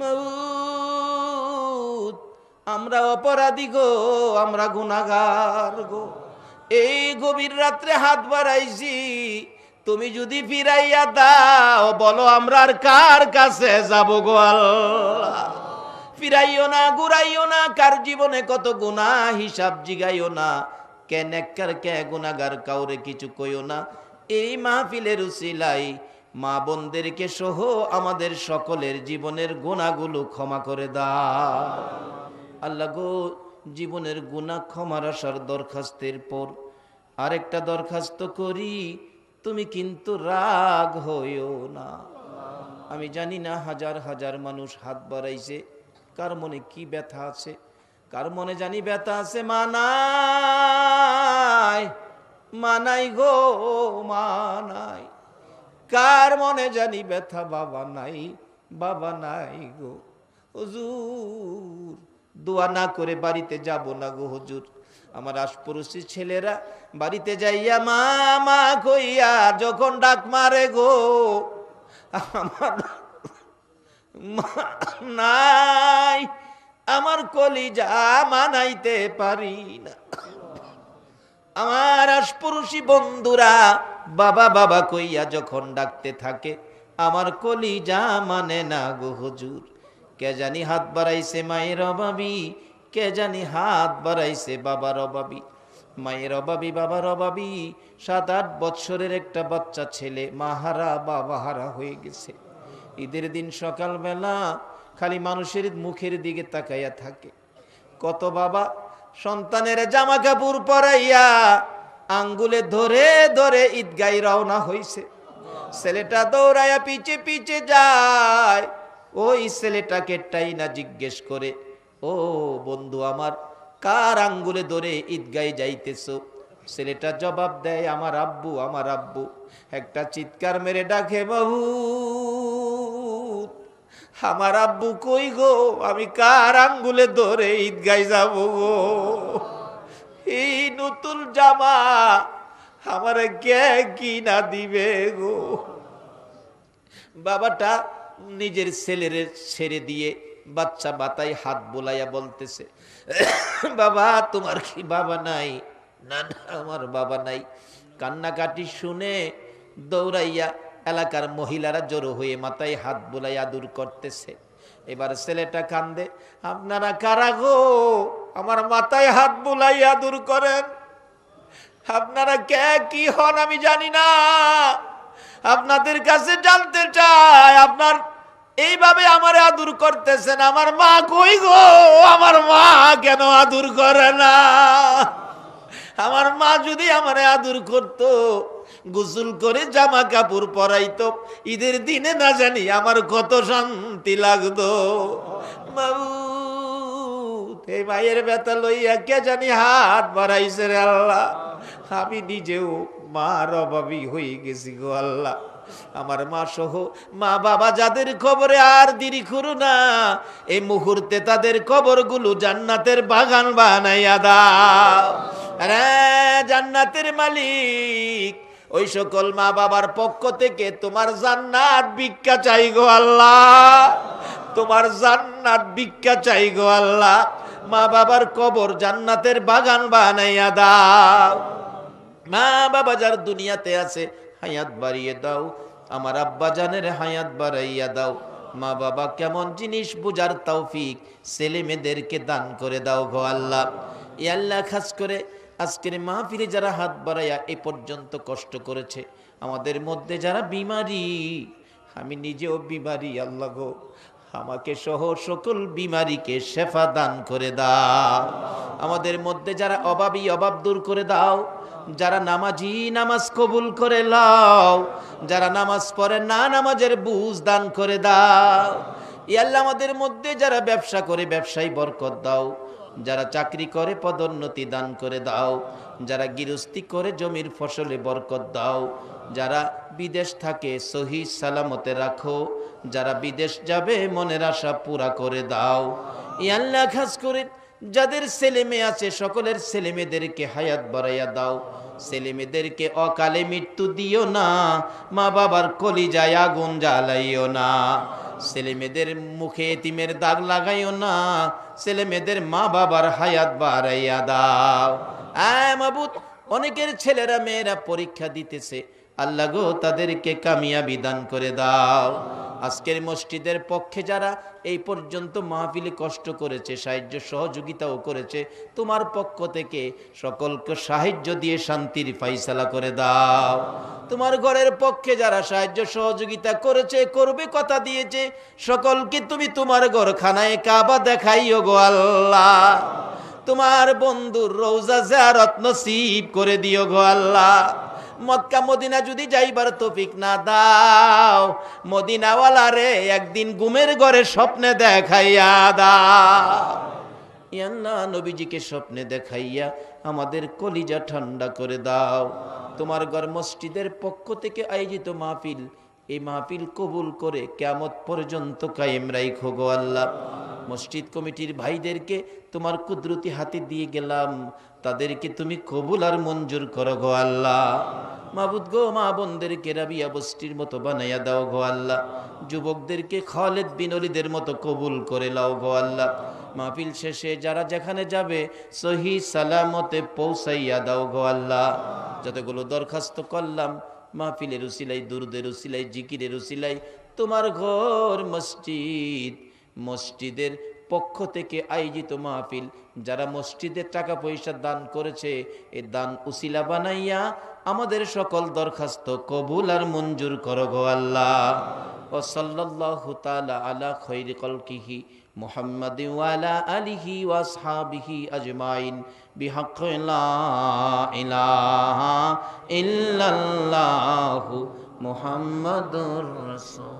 মাউত, আমরা অপরাধী গো, আমরা গুনাহগার গো, এই গভীর রাত্রে হাত বাড়াইছি, তুমি যদি ফিরাইয়া দাও, বলো আমরা আর কার কাছে যাব গো আল্লাহ। ফিরাইও না, ঘুরাইও না, কার জীবনে কত গুনাহ হিসাব জিগাইও না, কে নেককার কে গুনাহগার কাউরে কিছু কইও না। এই মাহফিলের উসিলাই মা বোনদেরকে সহ আমাদের সকলের জীবনের গুনাহগুলো ক্ষমা করে দাও আল্লাহ গো। জীবনের গুনাহ ক্ষমার আসার দরখাস্তের পর আরেকটা দরখাস্ত করি, তুমি কিন্তু রাগ হইও না। আমি জানি না হাজার হাজার মানুষ হাত বাড়াইছে, কার মনে কি ব্যথা আছে, কার মনে জানি ব্যথা আছে। মানাই মানাই গো মানাই, কার মনে জানি ব্যথা, বাবা নাই বাবা নাই গো হুজুর, দোয়া না করে বাড়িতে যাব না গো হুজুর। আমার আশপাশের ছেলেরা বাড়িতে যাইয়া মা মা কইয়া যখন ডাক মারে গো, আমার মা নাই, আমার কলিজা মানাইতে পারি না। আমার আশপাশের বন্ধুরা বাবা বাবা কইয়া যখন ডাকতে থাকে, আমার কলিজা মানে না গো হুজুর। কে জানি হাত বাড়াইছে মায়ের অভাবী, কে জানি হাত বাড়াইছে বাবার অভাবী। মায়ের অভাবী বাবার অভাবী, সাত আট বৎসরের একটা বাচ্চা ছেলে মাহারা বাবাহারা হয়ে গেছে। ঈদের দিন সকালবেলা খালি মানুষের মুখের দিকে তাকাইয়া থাকে। কত বাবা সন্তানের জামা কাপড় পরাইয়া আঙ্গুলে ধরে ধরে ঈদগায় রওনা হইছে। ছেলেটা দৌড়াইয়া পিছে পিছে যায়, ওই ছেলেটাকে টাইনা জিজ্ঞেস করে, ও বন্ধু আমার, কার আঙ্গুলে ধরে ঈদগায় যাইতেছ? ছেলেটা জবাব দেয়, আমার আব্বু আমার আব্বু। একটা চিৎকার মেরে ডাকে, বাবু আমার আব্বু কই গো, আমি কার আঙ্গুলে ধরে ঈদগায় যাব গো? এই নতুন জামা আমার কে কিনা দিবে গো? বাবাটা নিজের ছেলের ছেড়ে দিয়ে বাচ্চা বাতায় হাত বোলাইয়া বলতেছে, বাবা তোমার কি বাবা নাই? না না আমার বাবা নাই। কান্নাকাটি শুনে দৌড়াইয়া এলাকার মহিলারা জড়ো হয়ে মাথায় হাত বোলাইয়া আদর করতেছে। এবার ছেলেটা কান্দে, আপনারা কারা গো আমার মাথায় হাত বোলাইয়া আদর করেন? আপনারা কে কি হন আমি জানি না, আপনাদের কাছে জানতে চাই আপনার এইভাবে আমারে আদর করতেছেন, আমার মা কই গো? আমার মা কেন আদর করে না? আমার মা যদি আমারে আদর করত, গোসল করে জামা কাপড় পরাইতো, ঈদের দিনে না জানি আমার কত শান্তি লাগতো। বাবু এই মায়ের ব্যথা লইয়া কে জানি হাত বাড়াইছে রে আল্লাহ, আমি নিজেও মার অভাবী হয়ে গেছি গো আল্লাহ। আমার মা সহ মা বাবা যাদের খবরে আর দেরি করো না, এই মুহূর্তে তাদের খবরগুলো জান্নাতের বাগান বানাইয়া দাও রে জান্নাতের মালিক। ওই সকল মা বাবার পক্ষ থেকে তোমার জান্নাত ভিক্ষা চাই গো আল্লাহ, তোমার জান্নাত ভিক্ষা চাই গো আল্লাহ। মা বাবার কবর জান্নাতের বাগান বানাইয়া দাও। মা বাবা যার দুনিয়াতে আছে হায়াত বাড়িয়ে দাও, আমার আব্বা জানের হায়াত বাড়াইয়া দাও। মা বাবা কেমন জিনিস বুঝার তৌফিক ছেলে মেয়েদেরকে দান করে দাও গো আল্লাহ। এ আল্লাহ, খাস করে আজকের মাহফিলে যারা হাত বাড়াইয়া এ পর্যন্ত কষ্ট করেছে, আমাদের মধ্যে যারা বিমারি, আমি নিজেও বিমারি আল্লাহ গো, আমাকে সহ সকল বিমারিকে শেফা দান করে দাও। আমাদের মধ্যে যারা অভাবী অভাব দূর করে দাও, যারা নামাজি নামাজ কবুল করে লও, যারা নামাজ পড়ে না নামাজের বুঝ দান করে দাও। ইয়া আল্লাহ, আমাদের মধ্যে যারা ব্যবসা করে ব্যবসায় বরকত দাও, যারা চাকরি করে পদোন্নতি দান করে দাও, যারা গৃহস্থী করে জমির ফসলে বরকত দাও, যারা বিদেশ থাকে সহি সালামতে রাখো, যারা বিদেশ যাবে মনের আশা পুরা করে দাও। ইয়া আল্লাহ, খাস করে যাদের ছেলে মেয়ে আছে সকলের ছেলে মেয়েদেরকে হায়াত বাড়াইয়া দাও। ছেলে মেয়েদেরকে অকালে মৃত্যু দিও না, মা বাবার কলিজায় আগুন জ্বালাইও না, ছেলে মেয়েদের মুখে এতিমের দাগ লাগাইও না, ছেলে মেয়েদের মা বাবার হায়াত বাড়াইয়া দাও। আয় মাবুদ, অনেকের ছেলেরা মেয়েরা পরীক্ষা দিতেছে, আল্লাহ গো তাদেরকে কামিয়াবি দান করে দাও। আজকের মসজিদের পক্ষে যারা এই পর্যন্ত মাহফিলে কষ্ট করেছে, সাহায্য সহযোগিতাও করেছে, তোমার পক্ষ থেকে সকলকে সাহায্য দিয়ে শান্তির ফয়সালা করে দাও। তোমার ঘরের পক্ষে যারা সাহায্য সহযোগিতা করেছে, করবে কথা দিয়েছে, সকলকে তুমি তোমার ঘর খানায় কাবা দেখাইও গো আল্লাহ। তোমার বন্ধুর রওজা জিয়ারত নসিব করে দিও গো আল্লাহ। মক্কা মদিনা যদি যাইবার তৌফিক না দাও, মদিনাওয়ালা রে একদিন ঘুমের ঘরে স্বপ্নে দেখাইয়া দাও। ইয়ান্না নবীজিকে স্বপ্নে দেখাইয়া আমাদের কলিজা ঠান্ডা করে দাও। তোমার ঘর মসজিদের পক্ষ থেকে আয়োজিত মাহফিল, এই মাহফিল কবুল করে কিয়ামত পর্যন্ত কায়েম রাখো গো আল্লাহ। মসজিদ কমিটির ভাইদেরকে তোমার কুদরতি হাতে দিয়ে গেলাম, তাদেরকে তুমি কবুল আর মঞ্জুর করো গো আল্লাহ। মাবুদ গো, মা বোনদেরকে রাবিয়া বস্তির মতো বানাইয়া দাও গো আল্লাহ। যুবকদেরকে খালেদ বিন ওলীদের মতো কবুল করে লাও গো আল্লাহ। মাহফিল শেষে যারা যেখানে যাবে সহি সালামতে পৌঁছাইয়া দাও গো আল্লাহ। যতগুলো দরখাস্ত করলাম মাহফিলের উসিলাই, দুরুদের উসিলাই, জিকিরের উসিলাই, তোমার ঘর মসজিদ মসজিদের পক্ষ থেকে আয়োজিত মাহফিল, যারা মসজিদের টাকা পয়সা দান করেছে, এ দান উসিলা বানাইয়া আমাদের সকল দরখাস্ত কবুল আর মঞ্জুর করো গো আল্লাহ। ও সাল্লাল্লাহু তাআলা আলা খায়রি খালকিহি মুহাম্মাদি ওয়া আলা আলিহি ওয়া আসহাবিহি আজমাইন বিহাক্কি লা ইলাহা ইল্লাল্লাহু মুহাম্মাদুর রাসূল।